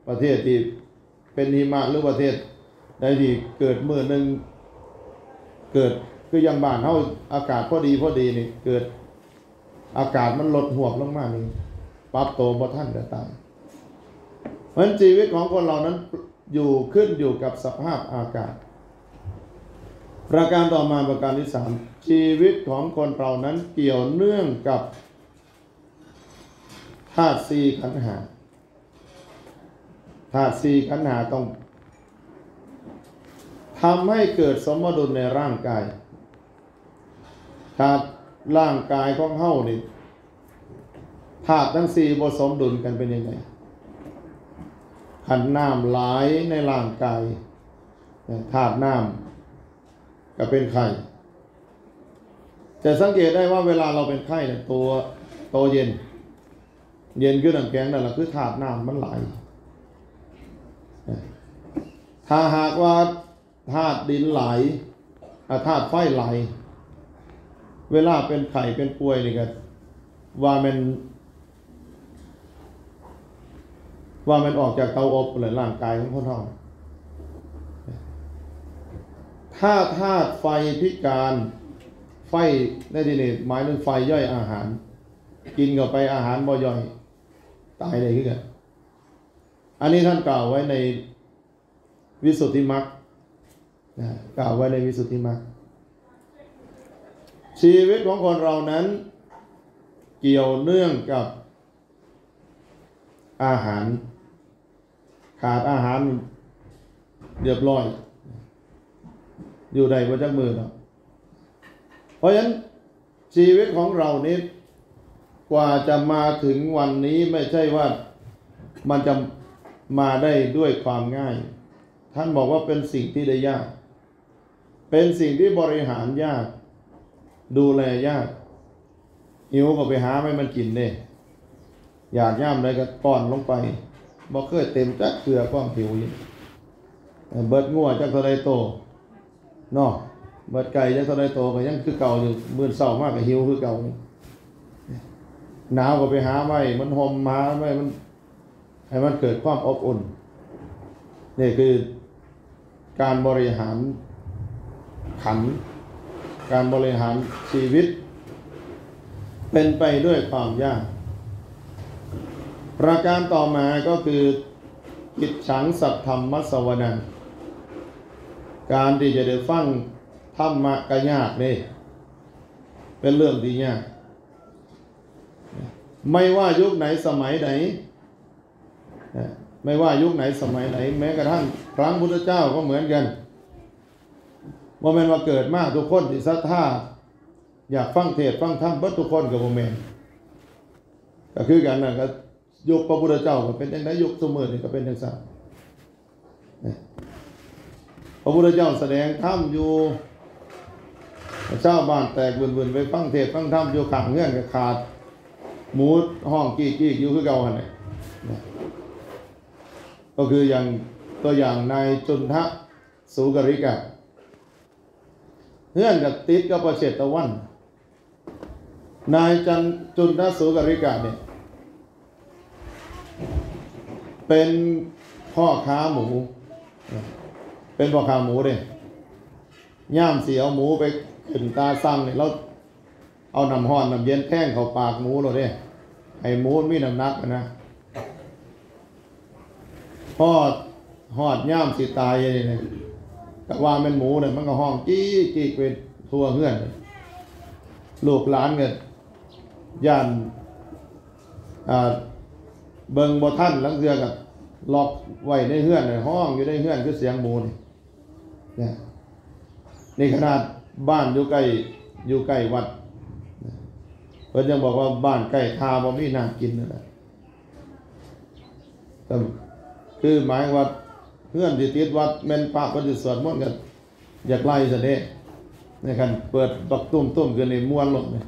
ประเทศที่เป็นหิมะหรือประเทศใดที่เกิดมื้อนึงเกิดคืออย่างบ้านเฮาอากาศพอดีนี่เกิดอากาศมันลดหวบลงมานี่ปรับตัวบ่ทันก็ตายเพราะฉะนั้นชีวิตของคนเรานั้นอยู่ขึ้นอยู่กับสภาพอากาศประการต่อมาประการที่3ชีวิตของคนเรานั้นเกี่ยวเนื่องกับ ธาตุสี่ขันธ์ห้าธาตุสี่ขันธ์ห้าต้องทำให้เกิดสมดุลในร่างกายถ้าร่างกายของเฮานี่ธาตุทั้งสี่บ่สมดุลกันเป็นยังไงขันน้ำไหลในร่างกายธาตุน้ำก็เป็นไข้แต่สังเกตได้ว่าเวลาเราเป็นไข้เนี่ยตัวเย็นเย็นคือน้ำแข็งนั่นแหละคือธาตุน้ำมันไหลถ้าหากว่าธาตุดินไหลธาตุไฟไหลเวลาเป็นไข้เป็นป่วยนี่ก็ว่ามันออกจากเตาอบเลยร่างกายของคนเฮาถ้าธาตุไฟพิการไฟในที่นี้หมายถึงไฟย่อยอาหารกินเข้าไปอาหารบ่ย่อยตายได้คือกันอันนี้ท่านกล่าวไว้ในวิสุทธิมรรคกล่าวไว้ในวิสุทธิมรรคชีวิตของคนเรานั้นเกี่ยวเนื่องกับอาหารขาดอาหารเรียบร้อยอยู่ใดบ่จักมือเนาะเพราะฉะนั้นชีวิตของเรานี้กว่าจะมาถึงวันนี้ไม่ใช่ว่ามันจะมาได้ด้วยความง่ายท่านบอกว่าเป็นสิ่งที่ได้ยากเป็นสิ่งที่บริหารยากดูแลยากหิวก็ไปหาให้มันกินเด้อยากย่ำเลยก็ป้อนลงไปบ่เคยเต็มจักเกลือความหิวอยู่เบิดงัวจักเท่าไรโตเนาะเบิดไก่จักเท่าไรโตก็ยังคือเก่าอยู่มื้อเช้ามากก็หิวคือเก่าหนาวก็ไปหาไว้มันห่มมาไว้มันให้มันเกิดความอบอุ่นนี่คือการบริหารขันธ์การบริหารชีวิตเป็นไปด้วยความยากประการต่อมาก็คือกิจฉังสัทธรรมสวนังการที่จะได้ฟังธรรมะก็ยากนี่เป็นเรื่องที่ยากไม่ว่ายุคไหนสมัยไหนไม่ว่ายุคไหนสมัยไหนแม้กระทั่งครั้งพุทธเจ้าก็เหมือนกันว่ามันมาเกิดมากทุกคนที่ศรัทธาอยากฟังเทศน์ฟังธรรมเบิดทุกคนกับบ่แม่นก็คือกันนั่นก็ยุคพระพุทธเจ้าก็เป็นจังได๋ยุคซุมื้อนี่ก็เป็นจังซั่นพระพุทธเจ้าแสดงธรรมอยู่ชาวบ้านแตกวุ่นๆไปฟังเทศน์ฟังธรรมอยู่ข้างเรือนก็ขาดหมูห้องกี้ๆอยู่คือเก่าหั่นแหละก็คืออย่างตัวอย่างนายจุนทะสูกริกะเพื่อนกับติดกับประเชตะวันนายจุนทะสูกริกะเนี่ยเป็นพ่อค้าหมูเป็นพ่อค้าหมูเนี่ยย่ามเสียวหมูไปขึ้นตาสั่งเนี่ยแล้วเอาน้ำห้อนน้ำเย็นแท่งเข้าปากหมูเราเนี่ยให้หมูมีน้ำหนักนะหอดย่ามสิตายนี่เนี่ยก็ว่าเป็นหมูเนี่ยมันก็ห้องจี้จี้ไปทั่วเฮือนลูกหลานกันย่านเบิ่งบ่ทันหลังเรือกับล็อกไว้ในเฮือนในห้องอยู่ในเฮือนคือเสียงหมูนี่เนี่ยนี่ขนาดบ้านอยู่ใกล้วัดเพิ่นยังบอกว่าบ้านใกล้ทาบ่มีน้ำกินนั่นแหละคือหมายว่าเพื่อนที่ติดวัดแม่นพระเพิ่นสิสวดมนต์กันอยากไล่ซะเด้นี่คันเปิดบักตุ้มๆคือในม่วนลงนี่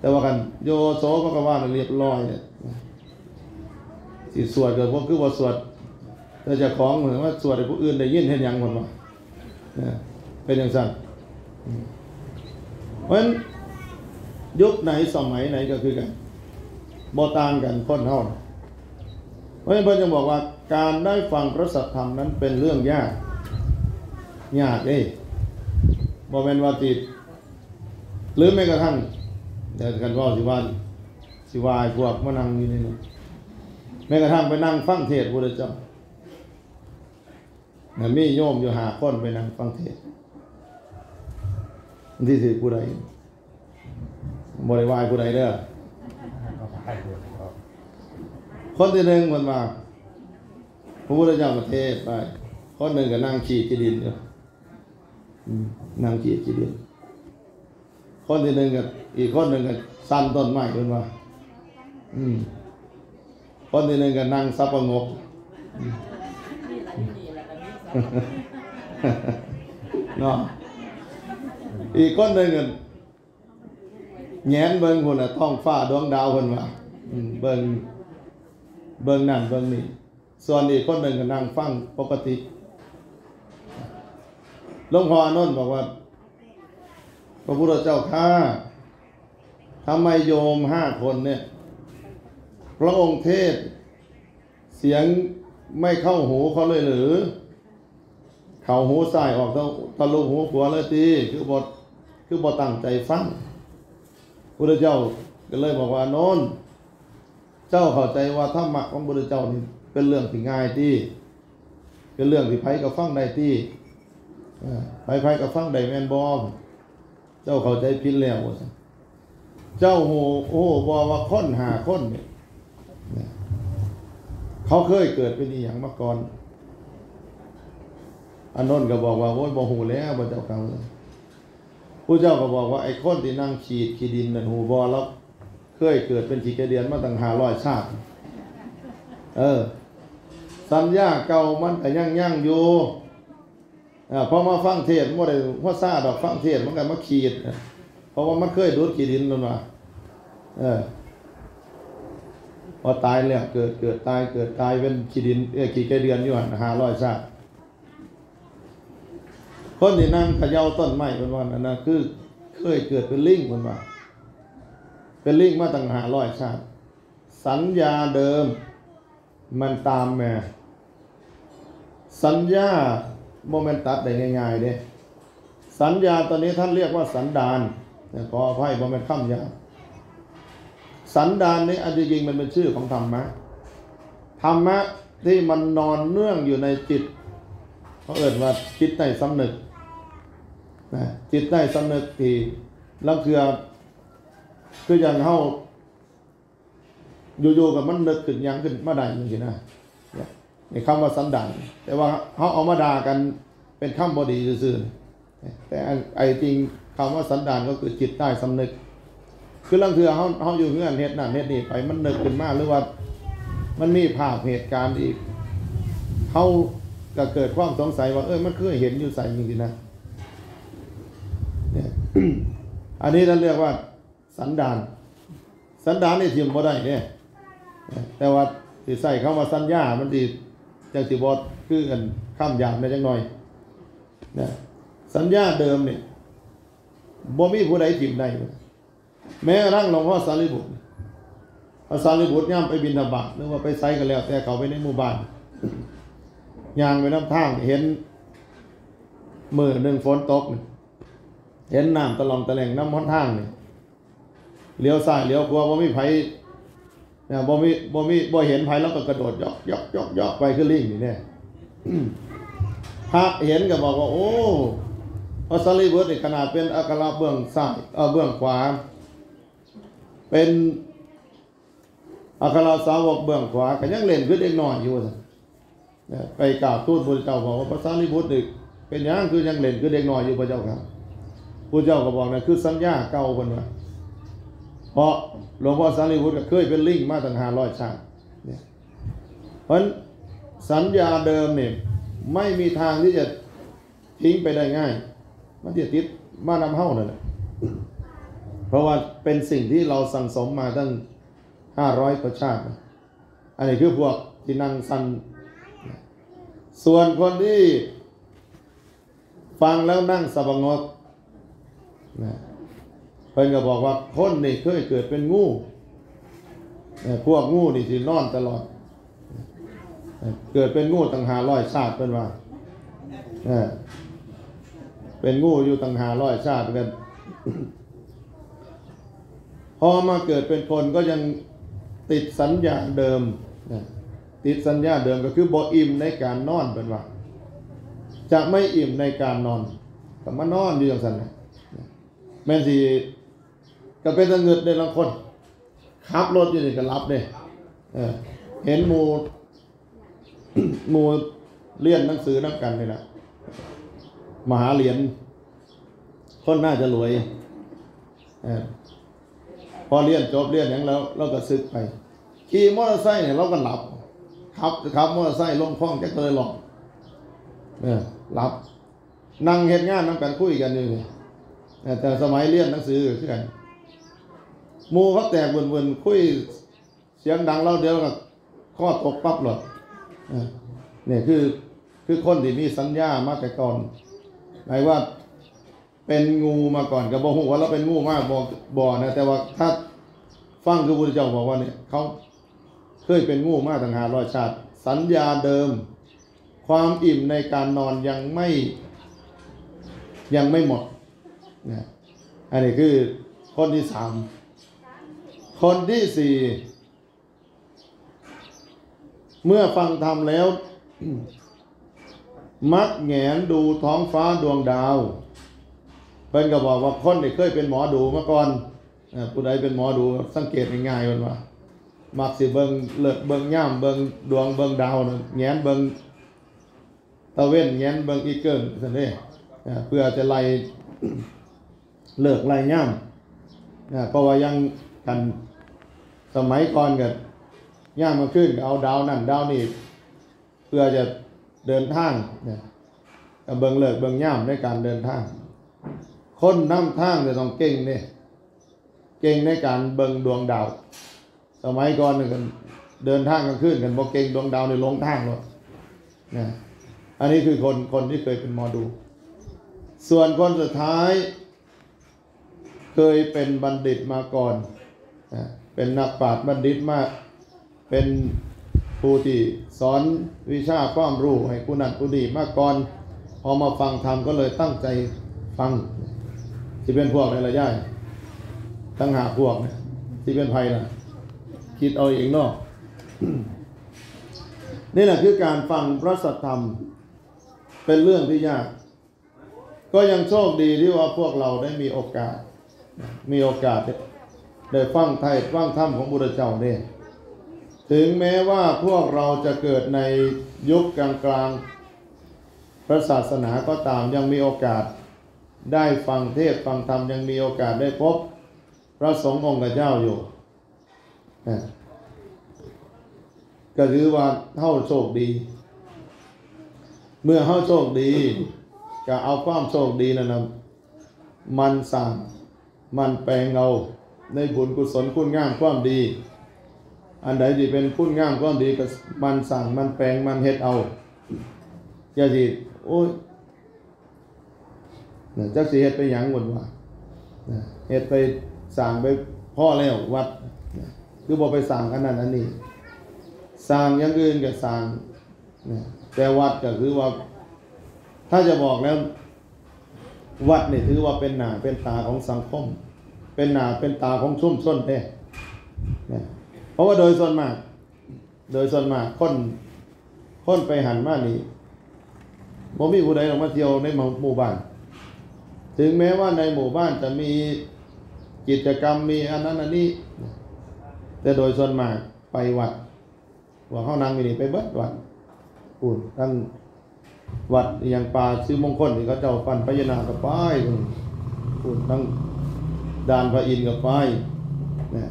แต่ว่าคันโยโสก็ว่าเรียบร้อยเนี่ยสิสวดก็บ่คือว่าสวดแต่เจ้าของเหมือนว่าสวดให้ผู้อื่นได้ยินเฮ็ดหยังเพิ่นว่าเป็นจังซั่นเพราะฉะนั้นยุคไหนสมัยไหนก็คือกันบ่ต่างกันคนเฮาเพราะฉะนั้นเพิ่นจะบอกว่าการได้ฟังพระสัทธรรมนั้นเป็นเรื่องยากเด้บ่แม่นว่าติดหรือแม้กระทั่งเดี๋ยวกันว่าสิว่าพวกมานั่งอยู่นี่แม้กระทั่งไปนั่งฟังเทศน์พุทธเจ้าน่ะมีโยมอยู่5คนไปนั่งฟังเทศน์นี่สิผู้ใดบ่ได้ว่าผู้ใดเด้อ คนที่หนึ่งคนมาพระพุทธเจ้าประเทศไปคนหนึ่งก็นั่งขี่ที่ดินอยู่นั่งขี่ที่ดินคนที่หนึ่งกับอีกคนหนึ่งก็สั่นต้นไม้คนมาคนที่หนึ่งก็นั่งซับประงกเนาะอีกคนหนึ่งก็แง้มเบิ้งคนละท้องฟ้าดวงดาวคนมาเบิ้งนั่นเบิ้งนี่ส่วนอีกคนหนึ่งก็นั่งฟังปกติหลวงพ่ออานนท์บอกว่าพระพุทธเจ้าข้าทำไมโยมห้าคนเนี่ยพระองค์เทศเสียงไม่เข้าหูเขาเลยหรือเข้าหูซ้ายออกทะลุหูขวาเลยทีคือบทตั้งใจฟังพุทธเจ้าก็เลยบอกว่าอานนท์เจ้าเข้าใจว่าธรรมะของพุทธเจ้านี่เป็นเรื่องที่ง่ายที่เป็นเรื่องที่ไผก็ฟังได้ที่ไผก็ฟังได้แม่นบ่เจ้าเข้าใจผิดแล้วเจ้าโอ้บ่ว่าคนหาคนเนี่ยเขาเคยเกิดเป็นอีหยังมาก่อนอานนท์ก็บอกว่าโอ้ยบ่ฮู้แล้วบ่เจ้าเขาผู้เจ้าก็บอกว่าไอ้คนที่นั่งขีดดินนั่นฮู้บ่แล้วเคยเกิดเป็นขี้กระเดียนมาตั้ง500ชาติสัญญาเก่ามันก็ยังอยู่พอมาฟังเทศมันบ่ได้หัวซ่าดอกฟังเทศมันก็มาขีดเพราะว่ามันเคยดูดขี้ดินนั่นว่าพอตายแล้วเกิดตายเกิดตายเป็นขี้ดินขี้กระเดียนอยู่หั่น500ชาติคนที่นั่งเขย่าต้นไม้เพิ่นว่านั่นน่ะคือเคยเกิดเป็นลิงเพิ่นว่าเป็นลิงมาตั้ง500ชาติสัญญาเดิมมันตามมาสัญญาโมเมนตัดได้ง่ายๆเด้สัญญาตอนนี้ท่านเรียกว่าสันดานขออภัยโมเมนต์ข้ามยาสันดานนี้อันจริงมันเป็นชื่อของธรรมะธรรมะที่มันนอนเนื่องอยู่ในจิตเขาเอ่ยว่าจิตใต้สำนึกจิตใต้สำนึกที่แล้วคืออย่างเฮาอยู่ๆกับมันนึกขึ้นยังขึ้นมาได้ยังสินะนี่คำว่าสันดานแต่ว่าเขาเอามาด่ากันเป็นคำบดีซื่อๆแต่ไอ้จริงคำว่าสันดานก็คือจิตใต้สำนึกคือลังเถื่อเขาอยู่เงื่อนเฮ็ดนั่นเฮ็ดนี่ไปมันนึกขึ้นมากหรือว่ามันมีภาพเหตุการณ์อีกเขาก็เกิดความสงสัยว่ามันเคยเห็นอยู่ใส่จริงๆนะเนี่ยอันนี้เราเรียกว่าสันดานนี่ทิมบ่ได้เนี่ยแต่ว่าสิใส่เข้ามาสัญญามันสิจังสิบ่คือกันข้ามยามได้จังหน่อยนะสัญญาเดิมนี่บ่มีผู้ใดทิมได้แม้ร่างหลวงพ่อสารีบุตรย่ำไปบิณฑบาตหรือว่าไปไสก็แล้วแต่เขาไปในหมู่บ้านย่างไปนำทางเห็นมื้อนึงฝนตกเห็นน้ำตะลองตะแหลงน้ำหนทางนี่เลี้ยวซ้ายเลี้ยวขวาบ่มีไผเนี่ยบ่เห็นไผแล้วก็กระโดดยอกไปคือลิงนี่แน่พระเห็นก็บอกว่าโอ้พระสารีบุตรนี่ขนาดเป็นอัคระเบื้องซ้ายเบื้องขวาเป็นอัคระสาวกเบื้องขวาก็ยังเล่นขึ้นเล็กน้อยอยู่ซั่นไปกราบทูลพระเจ้าบอกว่าพระสารีบุตรนี่เป็นหยังคือยังเล่นขึ้นเล็กน้อยอยู่พระเจ้าครับพระเจ้าก็บอกนั่นคือสัญญาเก่าเพิ่นว่าเพราะหลวงพ่อสารีบุตรก็เคยเป็นลิงมาตั้ง500ชาติเนี่ยเพราะสัญญาเดิมเนี่ยไม่มีทางที่จะทิ้งไปได้ง่ายมันจะติดมานำเฮ้านั่นแหละเพราะว่าเป็นสิ่งที่เราสั่งสมมาตั้ง500กว่าชาติอันนี้คือพวกที่นั่งสันส่วนคนที่ฟังแล้วนั่งสบงกนะเพิ่นก็บอกว่าคนนี่เคยเกิดเป็นงูพวกงูนี่สินอนตลอดเกิดเป็นงูตั้ง500ชาติเพิ่นว่าเป็นงูอยู่ตั้ง500ชาติกันพอมาเกิดเป็นคนก็ยังติดสัญญาเดิมก็คือบ่อิ่มในการนอนเพิ่นว่าจะไม่อิ่มในการนอนก็มานอนอยู่จังซั่นน่ะแม่นสิก็เป็นตะเงิดในบางคนขับรถอยู่นี่ก็หลับเด้ เห็นหมู่เรียนหนังสือนักกันนี่แหละมหาเหรียญคนน่าจะรวยพอเรียนจบเรียนอย่างแล้วเราก็ซึกไปขี่มอเตอร์ไซค์เนี่ยเราก็หลับขับมอเตอร์ไซค์ลงคลองจะเคยหลอกหลับนั่งเห็นงานนั่งกันคุยกันอยู่แต่สมัยเรียนหนังสือคือกันหมู่เขาแตกวนๆคุยเสียงดังเราเดี๋ยวก็ข้อตกปั๊บหลดเนี่ยคือคนที่มีสัญญามาแต่ก่อนหมายว่าเป็นงูมาก่อนก็บอกว่าเราเป็นงูมากบ่อนะแต่ว่าถ้าฟังคือพระพุทธเจ้าบอกว่าเนี่ยเขาเคยเป็นงูมากต่างหากร้อยชาติสัญญาเดิมความอิ่มในการนอนยังไม่หมดนะอันนี้คือคนที่สามคนที่สี่เมื่อฟังธรรมแล้ว มักแหงนดูท้องฟ้าดวงดาวเพิ่นก็บอกว่าคนที่เคยเป็นหมอดูมาก่อนผู้ใดเป็นหมอดูสังเกตง่ายๆมันว่ามักสิเบิ่งเลิกเบิ่งย่ำเบิ่งดวงเบิ่งดาวแหงนเบิ่งตะเว้นแหงนเบิ่งอีเกิ้ลซั่นเด้เพื่อจะไล่เลิกไล่ย่ำเพราะว่ายังกันสมัยก่อนกันย่างมาขึ้นเอาดาวนั่นดาวนี่เพื่อจะเดินทางเนี่ยเบิ่งเลิกเบิ่งย่ำในการเดินทางคนนำทางจะต้องเก่งเนี่ยเก่งในการเบิ่งดวงดาวสมัยก่อนกันเดินทางกันขึ้นกันพอเก่งดวงดาวในลงทางเลยนะอันนี้คือคนที่เคยเป็นหมอดูส่วนคนสุดท้ายเคยเป็นบัณฑิตมาก่อนเป็นนักปราชญ์บัณฑิตมากเป็นผู้ที่สอนวิชาความรู้ให้ผู้นั้นผู้นี้มาก่อนพอมาฟังธรรมก็เลยตั้งใจฟังที่เป็นพวกในระยะตั้งหาพวกที่เป็นภัยนะคิดเอาเองเนาะ นี่แหละคือการฟังพระสัทธรรมเป็นเรื่องที่ยากก็ยังโชคดีที่ว่าพวกเราได้มีโอกาสได้ฟังไทยฟังธรรมของบุรุษเจ้าเนี่ยถึงแม้ว่าพวกเราจะเกิดในยุคกลางๆพระศาสนาก็ตามยังมีโอกาสได้ฟังเทศน์ฟังธรรมยังมีโอกาสได้พบพระสงฆ์องค์เจ้าอยู่ก็ถือว่าเฮาโชคดีเมื่อเฮาโชคดีก็เอาความโชคดีนั้นมันสั่งมันแปลงเอาในบุญกุศลคุณงามความดีอันใดที่เป็นคุณงามความดีก็มันสั่งมันแปลงมันเฮ็ดเอาอย่าสิโอ้ยจักสิเฮ็ดไปหยังหมดว่าเฮ็ดไปสั่งไปพ่อแล้ววัดคือบ่ไปสั่งอันนั้นอันนี้สั่งอย่างอื่นก็สั่งแต่วัดก็คือว่าถ้าจะบอกแล้ววัดนี่ถือว่าเป็นหน้าเป็นตาของสังคมเป็นหน้าเป็นตาของชุมชนแท้เพราะว่าโดยส่วนมากคนไปหันมานี่บ่มีผู้ใดออกมาเที่ยวในหมู่บ้านถึงแม้ว่าในหมู่บ้านจะมีกิจกรรมมีอันนั้นอันนี้แต่โดยส่วนมากไปวัดว่าเฮานั่งอยู่นี่ไปเบิดวัดพูดทั้งวัดอย่างป่าชื่อมงคลนี่เขาเจ้าฟันพญานาคกับป้ายพูดทั้งดานพระอินทร์กับป้ายนะ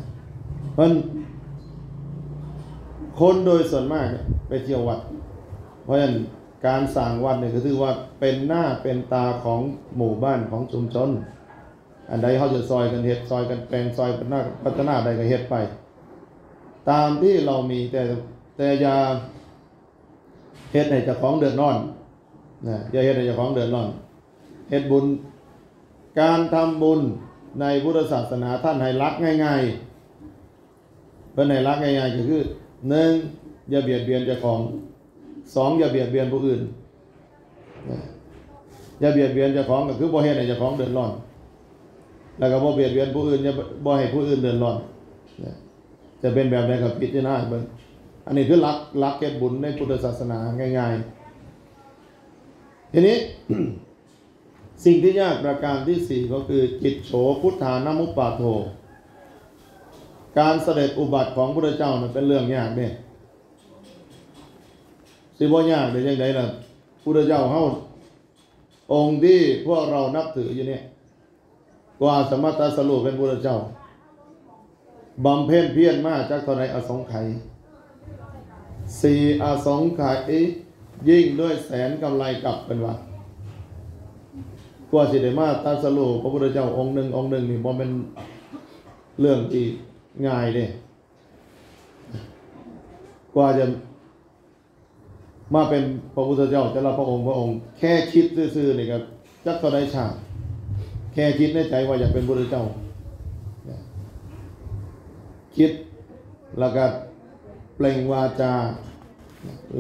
เพราะคนโดยส่วนมากไปเที่ยววัดเพราะฉะนั้นการสร้างวัดเนี่ยก็ถือว่าเป็นหน้าเป็นตาของหมู่บ้านของชุมชนอันใดเขาจะซอยกันเฮ็ดซอยกันแปลงซอยกันพัฒนาใดก็เฮ็ดไปตามที่เรามีแต่อย่าเฮ็ดให้เจ้าของเดือดร้อนนะอย่าเฮ็ดให้เจ้าของเดือดร้อนเฮ็ดบุญการทำบุญในพุทธศาสนาท่านให้รักง่ายๆเพิ่นให้รักง่ายๆก็คือ1อย่าเบียดเบียนเจ้าของ2อย่าเบียดเบียนผู้อื่นอย่าเบียดเบียนเจ้าของก็คือบ่เฮ็ดให้เจ้าของเดือดร้อนแล้วก็บ่เบียดเบียนผู้อื่นบ่ให้ผู้อื่นเดือดร้อนจะเป็นแบบใดก็พิจารณาเบิ่งอันนี้คือหลักเฮ็ดบุญในพุทธศาสนาง่ายๆทีนี้ สิ่งที่ยากประการที่4ก็คือจิตโฉพุทธานามุปปาโทการเสด็จอุบัติของพระพุทธเจ้าเป็นเรื่องยากเนี่ย สิบ่ยากได้ยังไงล่ะพุทธเจ้าเฮาองค์ที่พวกเรานับถืออยู่เนี่ยกว่าสมถะสรุปเป็นพุทธเจ้าบำเพ็ญเพียรมาจากเท่าไหร่อสงไขย4อสงไขยยิ่งด้วยแสนกำไรกลับเป็นว่ากว่าสิได้มาตรัสรู้พระพุทธเจ้าองค์หนึ่งนี่บ่เป็นเรื่องที่ง่ายเด้กว่าจะมาเป็นพระพุทธเจ้าแต่ละพระองค์แค่คิดซื่อๆนี่ก็จักเท่าใดชาติแค่คิดในใจว่าอยากเป็นพระพุทธเจ้าคิดแล้วก็เปล่งวาจา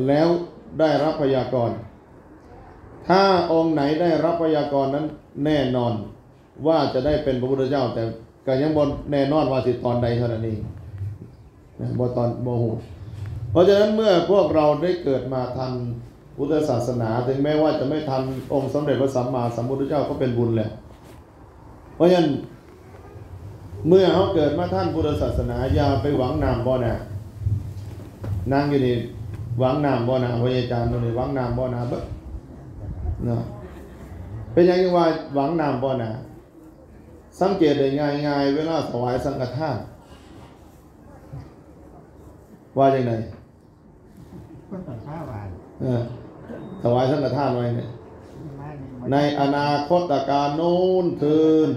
แล้วได้รับพยากรณ์ถ้าองค์ไหนได้รับพยากรณ์นั้นแน่นอนว่าจะได้เป็นพระพุทธเจ้าแต่ก็ยังบ่แน่นอนว่าสิตอนใดเท่านั้นเองบ่ตอนบ่ฮู้เพราะฉะนั้นเมื่อพวกเราได้เกิดมาทันพุทธศาสนาถึงแม้ว่าจะไม่ทันองค์สมเด็จพระสัมมาสัมพุทธเจ้าก็เป็นบุญแล้วเพราะฉะนั้นเมื่อเขาเกิดมาท่านพุทธศาสนาอย่าไปหวังนามบ่อนานั่งอยู่นี่หวังนามบ่อนาพระอาจารย์ตรงนี้หวังนามบ่อนาเบ้อเนาะเป็นอย่างที่ว่าหวังนามบ่อนาสังเกตได้ง่ายๆเวลาถวายสังฆทานว่าอย่างไรก็ต่อข้าวหวานถวายสังฆทานไว้เนี่ยในอนาคตการโน้นเทิน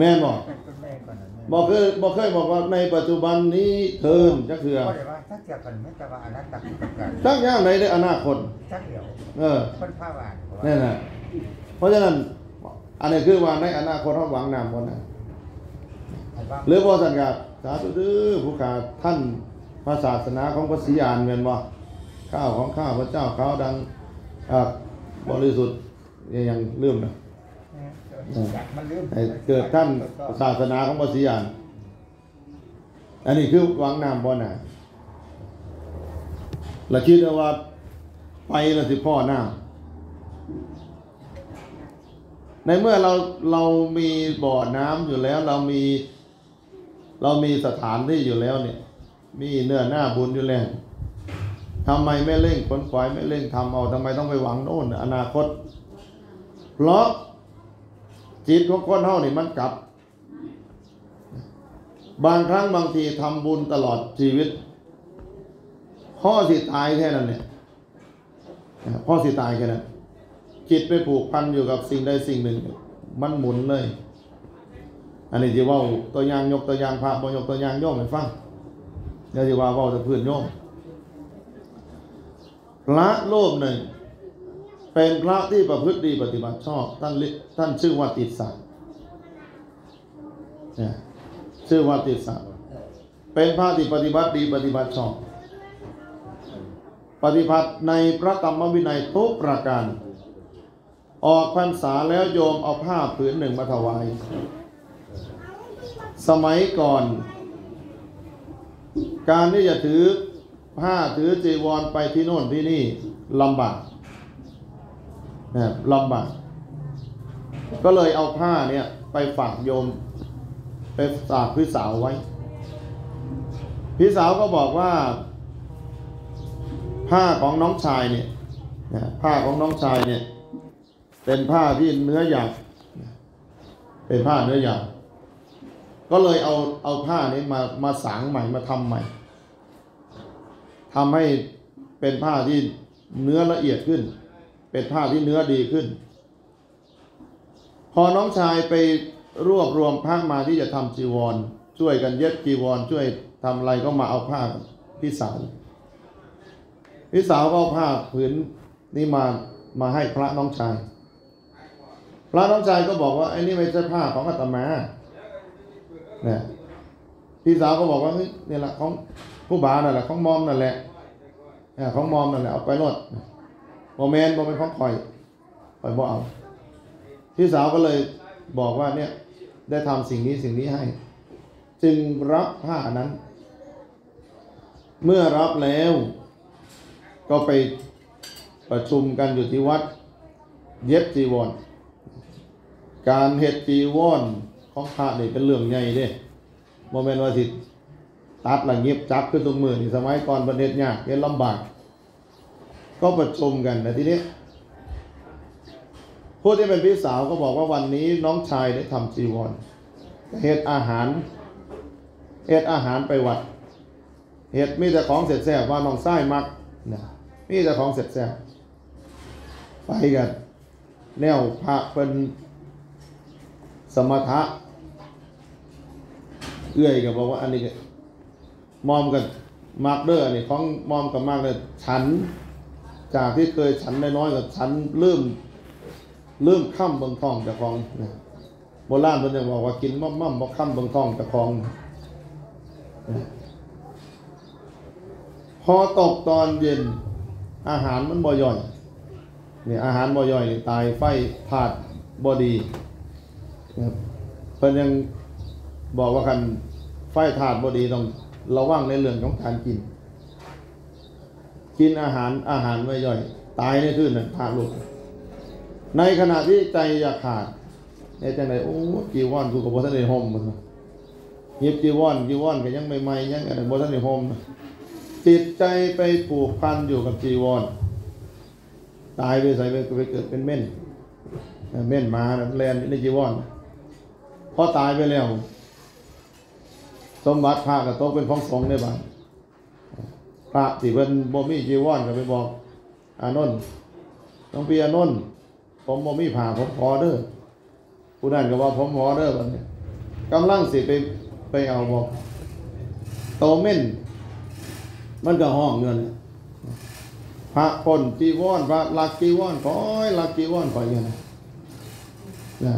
แม่บอกเคยบอกว่าในปัจจุบันนี้เทินจักเถื่อจักย่างไหนได้อนาคตจักเดียวคนผ้าหวานนี่นะเพราะฉะนั้นอันนี้คือว่าในอนาคตเขาหวังนามคนนะหรือว่าสัญญาสาธุดื้อผู้ขาท่านพระศาสนาของพระศรีอานเวียนว่าข้าวของข้าพระเจ้าข้าวดังบริสุทธิ์ยังลืมนะเกิดท่านศาสนาของพระศรีอานอันนี้คือหวังนามบ่อนาเราคิดว่าไปละสิพ่อหน้าในเมื่อเรามีบ่อน้ำอยู่แล้วเรามีสถานที่อยู่แล้วเนี่ยมีเนื้อหน้าบุญอยู่แล้วทำไมไม่เร่งขนฝอยไม่เร่งทำเอาทำไมต้องไปหวังโน่นอนาคตเพราะจิตของคนเฮานี่มันกลับบางครั้งบางทีทำบุญตลอดชีวิตพ่อสิตายแค่นั้นเนี่ยพ่อสิตายแค่นั้นจิตไปผูกพันอยู่กับสิ่งใดสิ่งหนึ่งมันหมุนเลยอันนี้จะว่าตัวอย่างยกตัวอย่างพระบ่ยกตัวอย่างโยมให้ฟังเดี๋ยวจะว่าจะเพื่อนโยมพระรูปหนึ่งเป็นพระที่ประพฤติดีปฏิบัติชอบท่านชื่อว่าติสสะชื่อว่าติสสะเป็นพระที่ปฏิบัติดีปฏิบัติชอบปฏิบัติในพระธรรมวินัยทุกประการออกพรรษาแล้วโยมเอาผ้าผืนหนึ่งมาถวายสมัยก่อนการที่จะถือผ้าถือจีวรไปที่โน่นที่นี่ลำบากก็เลยเอาผ้าเนี่ยไปฝากโยมไปฝากพี่สาวไว้พี่สาวก็บอกว่าผ้าของน้องชายเนี่ยผ้าของน้องชายเนี่ยเป็นผ้าที่เนื้อหยาบเป็นผ้าเนื้อหยาบก็เลยเอาผ้านี้มาสางใหม่มาทำใหม่ทำให้เป็นผ้าที่เนื้อละเอียดขึ้นเป็นผ้าที่เนื้อดีขึ้นพอน้องชายไปรวบรวมผ้ามาที่จะทำจีวรช่วยกันเย็บจีวรช่วยทำอะไรก็มาเอาผ้าพี่สาวก็เอาผ้าผืนนี้มาให้พระน้องชายพระน้องชายก็บอกว่าไอ้นี่ไม่ใช่ผ้าของอาตมาเนี่ยพี่สาวก็บอกว่านี่แหละของผู้บานั่นแหละของมอมนั่นแหละของมอมนั่นแหละเอาไปรดโมเมนต์ของคอยบ่เอาพี่สาวก็เลยบอกว่าเนี่ยได้ทำสิ่งนี้ให้จึงรับผ้านั้นเมื่อรับแล้วก็ไปประชุมกันอยู่ที่วัดเย็บจีวรการเฮ็ดจีวรของพระนี่เป็นเรื่องใหญ่เด้โมเมนต์ว่าสิ ตัดละเงียบจับขึ้นตรงมือที่สมัยก่อนประเทศยากเรียนลำบากก็ประชุมกันนะทีนี้ผู้ที่เป็นพี่สาวก็บอกว่าวันนี้น้องชายได้ทำจีวรเฮ็ดอาหารไปวัดเฮ็ดมีแต่ของเสร็จแซ่บว่าน้องชายมักนะมีแต่ของเสร็จแซ่บไปกันแนวพระเป็นสมถะเอื้อยก็บอกว่าอันนี้มอมกันมากเด้อนี่ของมอมกับมากเลยฉันจากที่เคยฉันน้อยๆกับฉันเริ่มค่ำเบิ่งท้องจากของโบราณเพิ่นยังบอกว่ากินมั่มๆบ่ค่ำเบิ่งท้องจากของพอตกตอนเย็นอาหารมันบ่ย่อยนี่อาหารบ่ย่อยนี่ตายไฟถาดบ่ดีเพิ่นยังบอกว่าคันไฟถาดบ่ดีต้องระวังในเรื่องของการกินอาหารไม่ย่อยตายในคืนนั้นพาลูกในขณะที่ใจอยากขาดในใจไหนโอ้จีวรกูกับบ่ทันได้ห่มมันเย็บจีวรก็ยังใหม่ๆยังอะไรบ่ทันได้ห่มจิตใจไปผูกพันอยู่กับจีวรตายไปใส่ไปเกิดเป็นเม่นมาแลนในจีวรพอตายไปแล้วสมบัติพระก็ตกเป็นของสงฆ์ได้บ้างพระที่เป็นบ่มีจีวรก็ไปบอกอานนท์น้องพี่อานนท์ผมบ่มีผ้าผมขอเด้อผู้นั้นก็ว่าผมขอเด้อบัดนี้กำลังสิไปเอาบอกโตเม่นมันก็ห้องเงินพระปนจีวรพระลักจีวรขอลักจีวรขอเงินนะ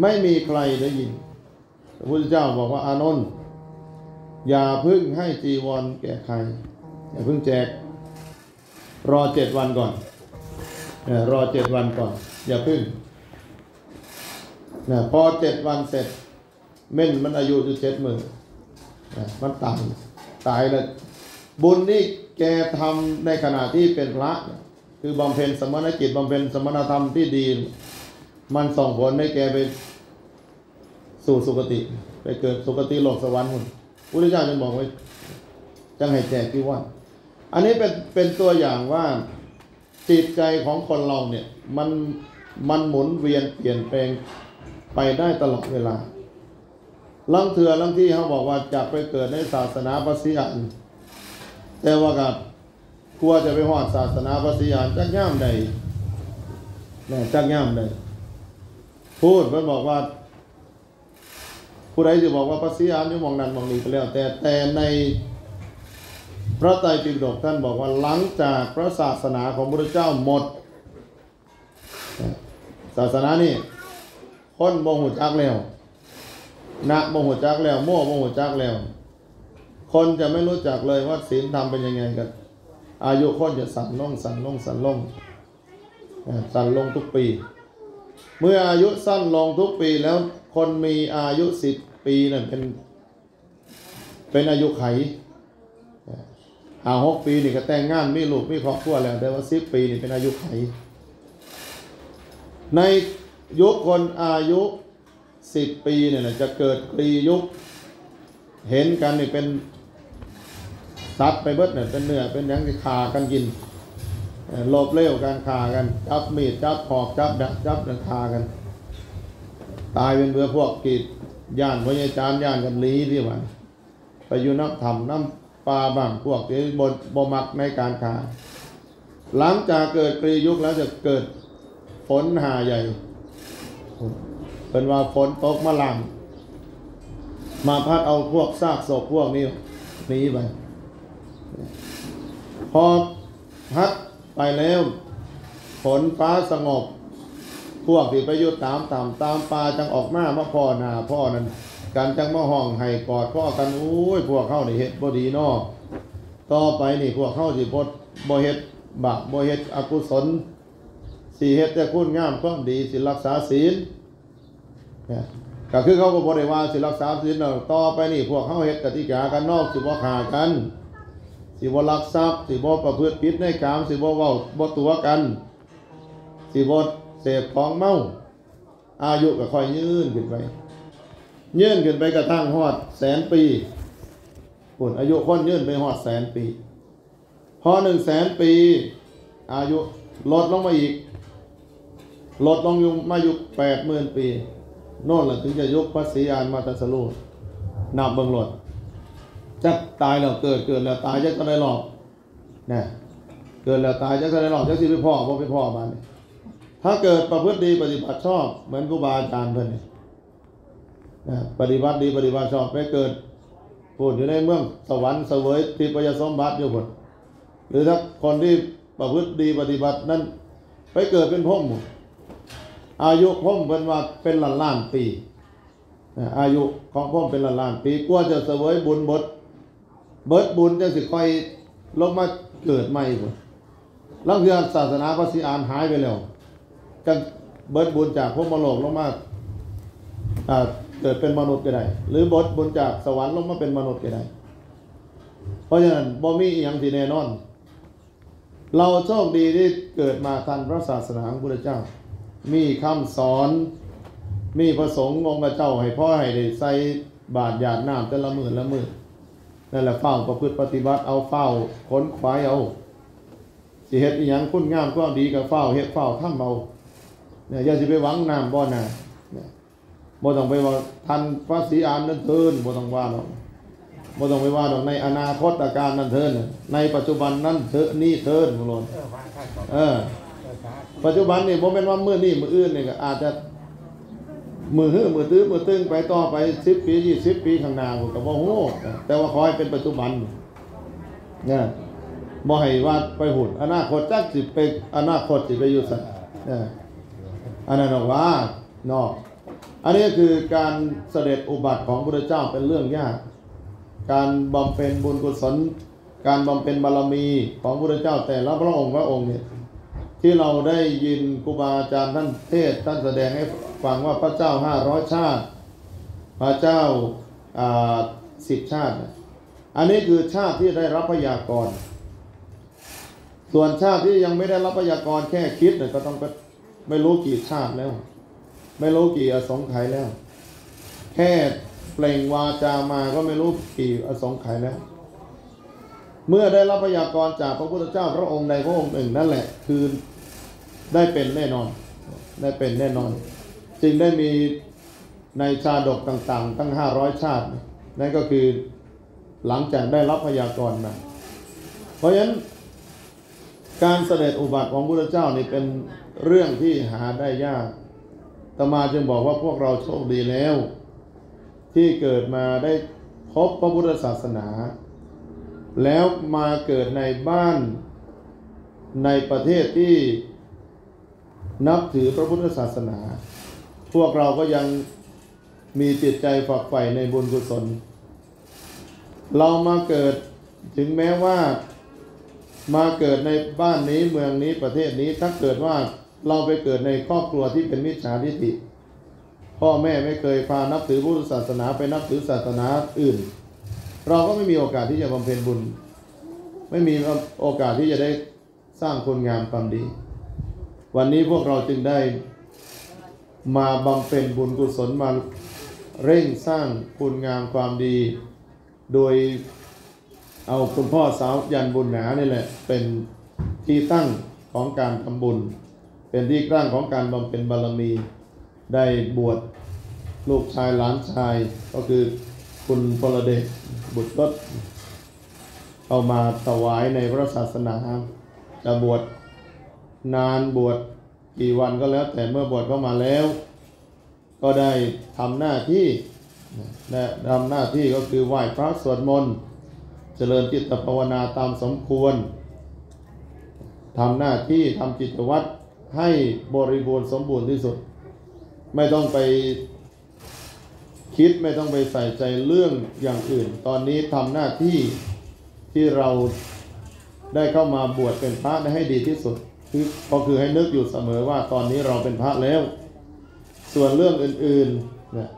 ไม่มีใครได้ยินพระพุทธเจ้าบอกว่าอานนท์อย่าพึ่งให้จีวรแก่ใครอย่าพึ่งแจกรอ7 วันก่อนรอ7 วันก่อนอย่าพึ่งนะพอ7 วันเสร็จเม่นมันอายุอยู่70,000มันตายแล้วบุญนี่แกทำในขณะที่เป็นพระคือบำเพ็ญสมณกิจบำเพ็ญสมณธรรมที่ดีมันส่งผลให้แกไปสู่สุคติไปเกิดสุคติโลกสวรรค์หุ่นพุทธเจ้าจึงบอกไว้จังให้แจกจีวรอันนี้เป็นตัวอย่างว่าจิตใจของคนเราเนี่ยมันหมุนเวียนเปลี่ยนแปลงไปได้ตลอดเวลาลังเถื่อลังที่เขาบอกว่าจะไปเกิดในศาสนาพระศรีอานแต่ว่ากับกลัวจะไปหอดศาสนาพระศรีอานจักย่ำใดแม่จักย่ำใดพูดมันบอกว่าผู้ใดจะบอกว่าพระศรีอานอยู่มองนั้นมองนี้ก็แล้วแต่ในพระไตรปิฎกท่านบอกว่าหลังจากพระศาสนาของพระพุทธเจ้าหมดศาสนานี่คนบ่ฮู้จักแล้วนะบ่ฮู้จักแล้วโมบ่ฮู้จักแล้วคนจะไม่รู้จักเลยว่าศีลธรรมเป็นยังไงกันอายุคนจะสั่นลงทุกปีเมื่ออายุสั้นลงทุกปีแล้วคนมีอายุ10 ปีนั่นเป็นอายุไข6 ปีนี่ก็แต่งงานมีลูกมีครอบครัวแล้วแต่ว่า10 ปีนี่เป็นอายุไขในยุคคนอายุ10 ปีเนี่ยจะเกิดกรียุคเห็นกันนี่เป็นตัดไปเบิดเนี่ยเป็นเนื้อเป็นยังขากันกินหลบเลี้ยวกันขากันจับมีดจับหอกจับดักจับดักขากันตายเป็นเบื่อพวกกีดย่านพญาจามย่านกันลี้ที่ว่าไปอยู่น้ำถ้ำน้ำปลาบางพวกที่บ่มักในการค้าหลังจากเกิดกรียุคแล้วจะเกิดฝนหาใหญ่เป็นว่าฝนตกมาหลังมาพัดเอาพวกซากศพพวกนี้หนีไปพอพัดไปแล้วฝนฟ้าสงบพวกที่ไปอยู่ตามปลาจังออกมาพ่อหน้าพ่อนั้นการจังมาห้องให้กอดพ่อกันโอ้ยพวกเข้านี่เฮ็ดบ่ดีเนาะต่อไปนี่พวกเข้าสิบ่เฮ็ดบาปบ่เฮ็ดอกุศลสิเฮ็ดแต่คุณงามความดีสิรักษาศีลก็คือเขาก็บ่ได้ว่าสิรักษาศีลเนาะต่อไปนี่พวกเข้าเฮ็ดกติกากันนอกสิบ่ฆ่ากันสิบ่ลักทรัพย์สิบ่ประพฤติผิดในกามสิบ่เว้าบ่ตัวกันสิบ่เสพของเมาอายุก็ค่อยยืนขึ้นไปเงื่อนขึ้นไปกระทั่งฮอด100,000 ปี คนอายุคนยืนไปหอดแสนปีพอ100,000 ปีอายุลดลงมาอีกลดลงมาอยู่80,000 ปีโน่นแหละถึงจะยกพระศรีอานมาตรัสรู้นับเบื้องหลดจะตายแล้วเกิดแล้วตายจะได้หลอกนะเกิดแล้วตายจะได้หลอกจะสิไปพ่อบ่ไปพ่อมาเนี่ยถ้าเกิดประพฤติดีปฏิบัติชอบเหมือนครูบาอาจารย์เพิ่นนี่นะปฏิบัติดีปฏิบัติชอบไปเกิดพูดอยู่ในเมืองสวรรค์เสวยทิพยสมบัติอยู่พุ่นหรือถ้าคนที่ประพฤติดีปฏิบัตินั้นไปเกิดเป็นพรหมอายุพรหมเป็นว่าเป็นล้านปีอายุของพรหมเป็นล้านปีกว่าจะเสวยบุญเบิดบุญจะสิค่อยลงมาเกิดใหม่พุ่นหลังจากศาสนาพระศรีอานหายไปแล้วจังเบิดบุญจากพรหมโลกลงมาเกิดเป็นมนุษย์ก็ได้หรือบิดบุญจากสวรรค์ลงมาเป็นมนุษย์ก็ได้เพราะฉะนั้นบ่มีอีหยังที่แน่นอนเราโชคดีที่เกิดมาทันพระศาสนาของพุทธเจ้ามีคำสอนมีพระสงฆ์องค์เจ้าให้พ่อให้ได้ใส่บาตรหยาดน้ำแต่ละมื้อละมื้อนั่นแหละเฝ้าประพฤติปฏิบัติเอาเฝ้าค้นคว้าเอาสิเฮ็ดอีหยังคุณงามความดีก็เฝ้าเฮ็ดเฝ้าทำเอาเนี่ยอย่าสิไปหวังน้ำบ่อน่ะบ่ต้องไปว่าทันพระศรีอานนั่นเถินบ่ต้องว่าหรอกบ่ต้องไปว่าดอกในอนาคตการนั่นเถินในปัจจุบันนั่นเถินนี่เถินของเราปัจจุบันนี่บ่แม่นว่ามื้อนี้มื้ออื่นนี่ก็อาจจะมื้อหื้อมื้อตื้อมื้อตึงไปต่อไป10 ปี20 ปีข้างหน้าก็บ่ฮู้แต่ว่าขอให้เป็นปัจจุบันนะบ่ให้ว่าไปหุ่นอนาคตจักสิไปอนาคตสิไปอยู่ซั่นอันนั้นน่ะว่าเนาะอันนี้คือการเสด็จอุบัติของพระพุทธเจ้าเป็นเรื่องยากการบำเพ็ญบุญกุศลการบำเพ็ญบารมีของพระพุทธเจ้าแต่ละพระองค์เนี่ยที่เราได้ยินครูบาอาจารย์ท่านเทศท่านแสดงให้ฟังว่าพระเจ้า500 ชาติพระเจ้า10 ชาติอันนี้คือชาติที่ได้รับพยากรณ์ส่วนชาติที่ยังไม่ได้รับพยากรณ์แค่คิดเนี่ยก็ต้องไม่รู้กี่ชาติแล้วไม่รู้กี่อสงไขยแล้วแค่เปล่งวาจามาก็ไม่รู้กี่อสงไขยแล้วเมื่อได้รับพยากรณ์จากพระพุทธเจ้าพระองค์ใดพระองค์หนึ่งนั่นแหละคือได้เป็นแน่นอนจึงได้มีในชาดกต่างๆตั้ง500 ชาตินั่นก็คือหลังจากได้รับพยากรณ์มาเพราะฉะนั้นการเสด็จอุบัติของพระพุทธเจ้านี่เป็นเรื่องที่หาได้ยากอาตมาจึงบอกว่าพวกเราโชคดีแล้วที่เกิดมาได้พบพระพุทธศาสนาแล้วมาเกิดในบ้านในประเทศที่นับถือพระพุทธศาสนาพวกเราก็ยังมีจิตใจฝักใฝ่ในบุญกุศลเรามาเกิดถึงแม้ว่ามาเกิดในบ้านนี้เมืองนี้ประเทศนี้ถ้าเกิดว่าเราไปเกิดในครอบครัวที่เป็นมิจฉาทิฏฐิพ่อแม่ไม่เคยพานับถือพุทธศาสนาไปนับถือศาสนาอื่นเราก็ไม่มีโอกาสที่จะบำเพ็ญบุญไม่มีโอกาสที่จะได้สร้างคุณงามความดีวันนี้พวกเราจึงได้มาบำเพ็ญบุญกุศลมาเร่งสร้างคุณงามความดีโดยเอาคุณพ่อสาวยันบุญหนานี่แหละเป็นที่ตั้งของการทำบุญเป็นที่ตั้งของการบำเพ็ญบารมีได้บวชลูกชายหลานชายก็คือคุณพลเดชบุตรก็เอามาถวายในพระศาสนาจะบวชนานบวชกี่วันก็แล้วแต่เมื่อบวชเข้ามาแล้วก็ได้ทำหน้าที่ก็คือไหว้พระสวดมนต์เจริญจิตภาวนาตามสมควรทำหน้าที่ทำกิจวัตรให้บริบูรณ์สมบูรณ์ที่สุดไม่ต้องไปคิดไม่ต้องไปใส่ใจเรื่องอย่างอื่นตอนนี้ทำหน้าที่ที่เราได้เข้ามาบวชเป็นพระได้ให้ดีที่สุดคือให้นึกอยู่เสมอว่าตอนนี้เราเป็นพระแล้วส่วนเรื่องอื่นๆเนี่ย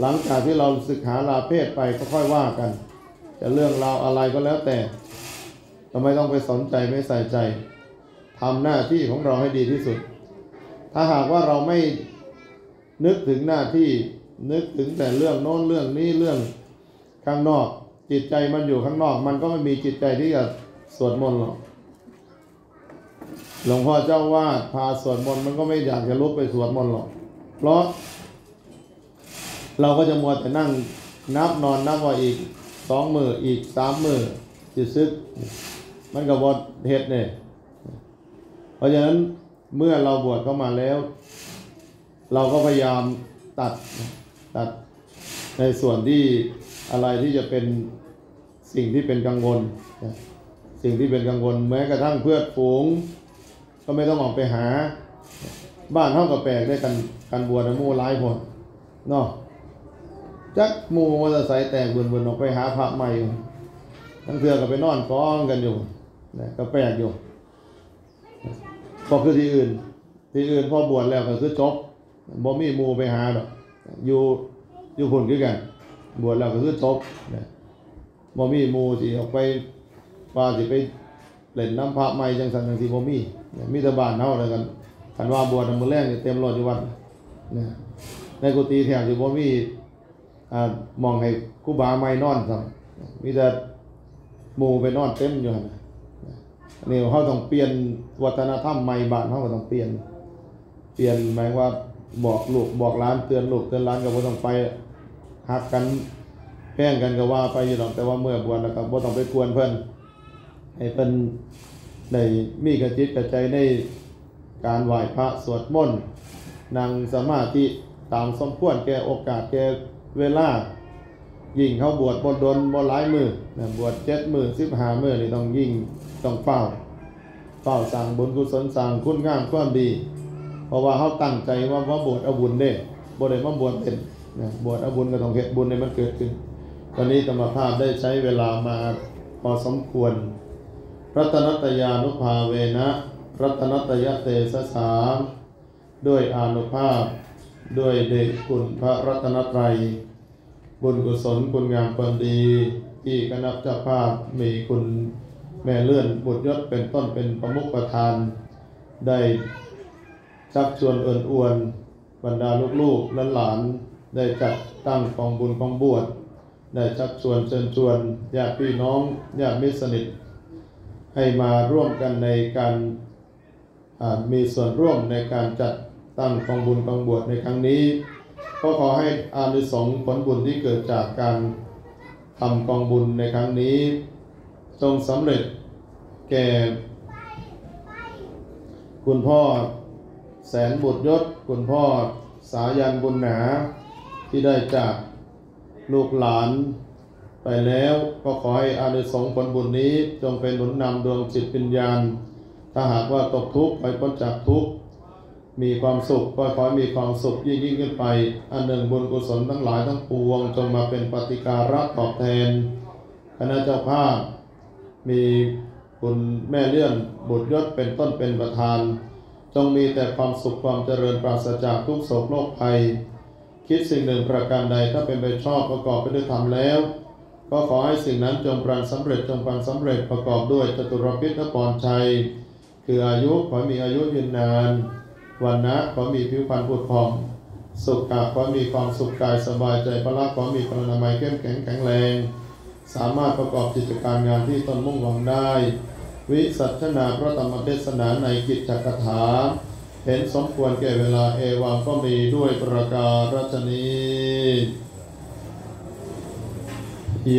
หลังจากที่เราศึกษาลาเพศไปก็ค่อยว่ากันจะเรื่องราวอะไรก็แล้วแต่เราไม่ต้องไปสนใจไม่ใส่ใจทำหน้าที่ของเราให้ดีที่สุดถ้าหากว่าเราไม่นึกถึงหน้าที่นึกถึงแต่เรื่องโน้นเรื่องนี้เรื่องข้างนอก จิตใจมันอยู่ข้างนอกมันก็ไม่มีจิตใจที่จะสวดมนต์หรอกหลวงพ่อเจ้าว่าพาสวดมนต์มันก็ไม่อยากจะลุกไปสวดมนต์หรอกเพราะเราก็จะมัวแต่นั่งนับนอนนับว่าอีก20,000อีก30,000จะซึกมันก็บดเฮ็ดเนี่ยเพราะฉะนั้นเมื่อเราบวชเข้ามาแล้วเราก็พยายามตัดในส่วนที่อะไรที่จะเป็นสิ่งที่เป็นกังวลสิ่งที่เป็นกังวลแม้กระทั่งเพื่อนฝูงก็ไม่ต้องออกไปหาบ้านเท่ากับแปลกได้กันบัวนะมู่ร้ายผลเนาะจักมู่มอเตอร์ไซค์แตกเบื่อๆออกไปหาพระใหม่ทั้งเพื่อนก็ไปนอนฟ้องกันอยู่ก็แปลกอยู่ก็คือที่อื่นพอบวชแล้วก็คือจบบ่มีมู่ไปหาหรอกอยู่ผลคือกันบวชแล้วก็คือจบบ่มีมู่สิออกไปว่าสิไปเล่นน้ำพระใหม่จังสันจังสีบ่มีมิตรบ้านเฮาแล้วกันคันว่าบวชมื้อแรกนี่เต็มรถอยู่วัดนะในกุฏิแถวอยู่บ่มีมองให้ครูบาใหม่นอนซ้ำมีแต่หมู่ไปนอนเต็มอยู่หั่นอันนี้เฮาต้องเปลี่ยนวัฒนธรรมใหม่บ้านเฮาก็ต้องเปลี่ยนหมายว่าบอกลูกบอกหลานเตือนลูกเตือนหลานก็บ่ต้องไปหักกันแพ้งกันก็ว่าไปอยู่ดอกแต่ว่าเมื่อบวชแล้วก็บ่ต้องไปกวนเพิ่นให้เพิ่นได้มีกระจิตกระใจในการไหว้พระสวดมนต์นั่งสมาธิตามสมควรแก่โอกาสแก่เวลายิ่งเขาบวชบนดนบนหลายมือนะบวช7 มื้อ15 มื้อนี่ต้องยิ่งต้องเฝ้าสั่งบุญกุศลสั่งคุณงามความดีเพราะว่าเขาตั้งใจว่าบวชเอาบุญเด้บ่ได้มาบวชเป็นนะบวชเอาบุญก็ต้องเฮ็ดบุญให้มันเกิดขึ้นตอนนี้ธรรมภาพได้ใช้เวลามาพอสมควรรัตนตยานุภาเวนะรัตนตยเตสสาด้วยอานุภาพด้วยเดชคุณพระรัตนตรัยบุญกุศลคุณงามความดีที่คณะเจ้าภาพมีคุณแม่เลื่อนบุตรยศเป็นต้นเป็นประมุขประธานได้ชักชวนเอิ้นอวนบรรดาลูกๆหลานๆได้จัดตั้งกองบุญกองบวชได้ชักชวนเชิญชวนญาติพี่น้องญาติมิตรสนิทให้มาร่วมกันในการมีส่วนร่วมในการจัดตั้งกองบุญกองบวชในครั้งนี้ก็ขอให้อานิสงส์ผลบุญที่เกิดจากการทำกองบุญในครั้งนี้จงสำเร็จแก่คุณพ่อแสนบุตรยศคุณพ่อสายันบุญหนาที่ได้จากลูกหลานไปแล้วก็ขอให้อานิสงส์ผลบุญนี้จงเป็นหนุนนำดวงจิตวิญญาณถ้าหากว่าตกทุกข์ไปพ้นจากทุกข์มีความสุขก็ขอมีความสุขยิ่งขึ้นไปอันหนึ่งบุญกุศลทั้งหลายทั้งปวงจงมาเป็นปฏิการะตอบแทนคณะเจ้าภาพมีคุณแม่เลื่อนบุตรยศเป็นต้นเป็นประธานจงมีแต่ความสุขความเจริญปราศจากทุกโศกโรคภัยคิดสิ่งหนึ่งประการใดถ้าเป็นไปชอบประกอบไปด้วยธรรมแล้วก็ขอให้สิ่งนั้นจงปรากฏสำเร็จจงปรากฏสำเร็จประกอบด้วยจตุรพิธพรชัยคืออายุขอมีอายุยืนนานวันนะขอมีผิวพรรณผุดผ่องสุขกายขอมีความสุขกายสบายใจพละขอมีพลานามัยเข้มแข็งแข็งแรงสามารถประกอบกิจการงานที่ตนมุ่งหวังได้วิสัชนาพระธรรมเทศนาในกิจจักรถาเห็นสมควรแก่เวลาเอวังก็มีด้วยประการฉะนี้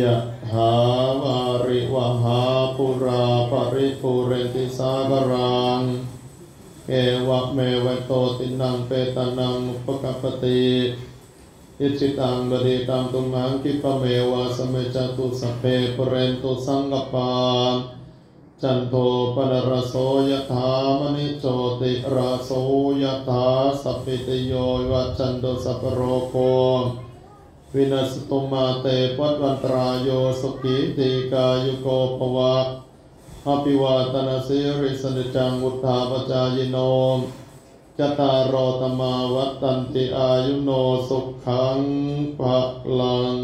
ยะถาวาริวหาปุราปริปุเรนติสากรังเอวะเมวะโตตินังเปตานังอุปกัปปติอิจิตังบดีตังตุมหังคิปะเมวะสเมจตุสเพปเรนตุสังกปาจันโทปนรโสยะถามณิโชติราโสยะถาสัพพิตโยวัจจันโตสัพโรโควินัสตุมาเตปวัตวันตรายโยสุขีติกายุโกภวะอภิวาทนาสิริสนิจังวุฒาปจายโนจตารโรธรรมาวัตตันติอายุโนสุขังภะลัง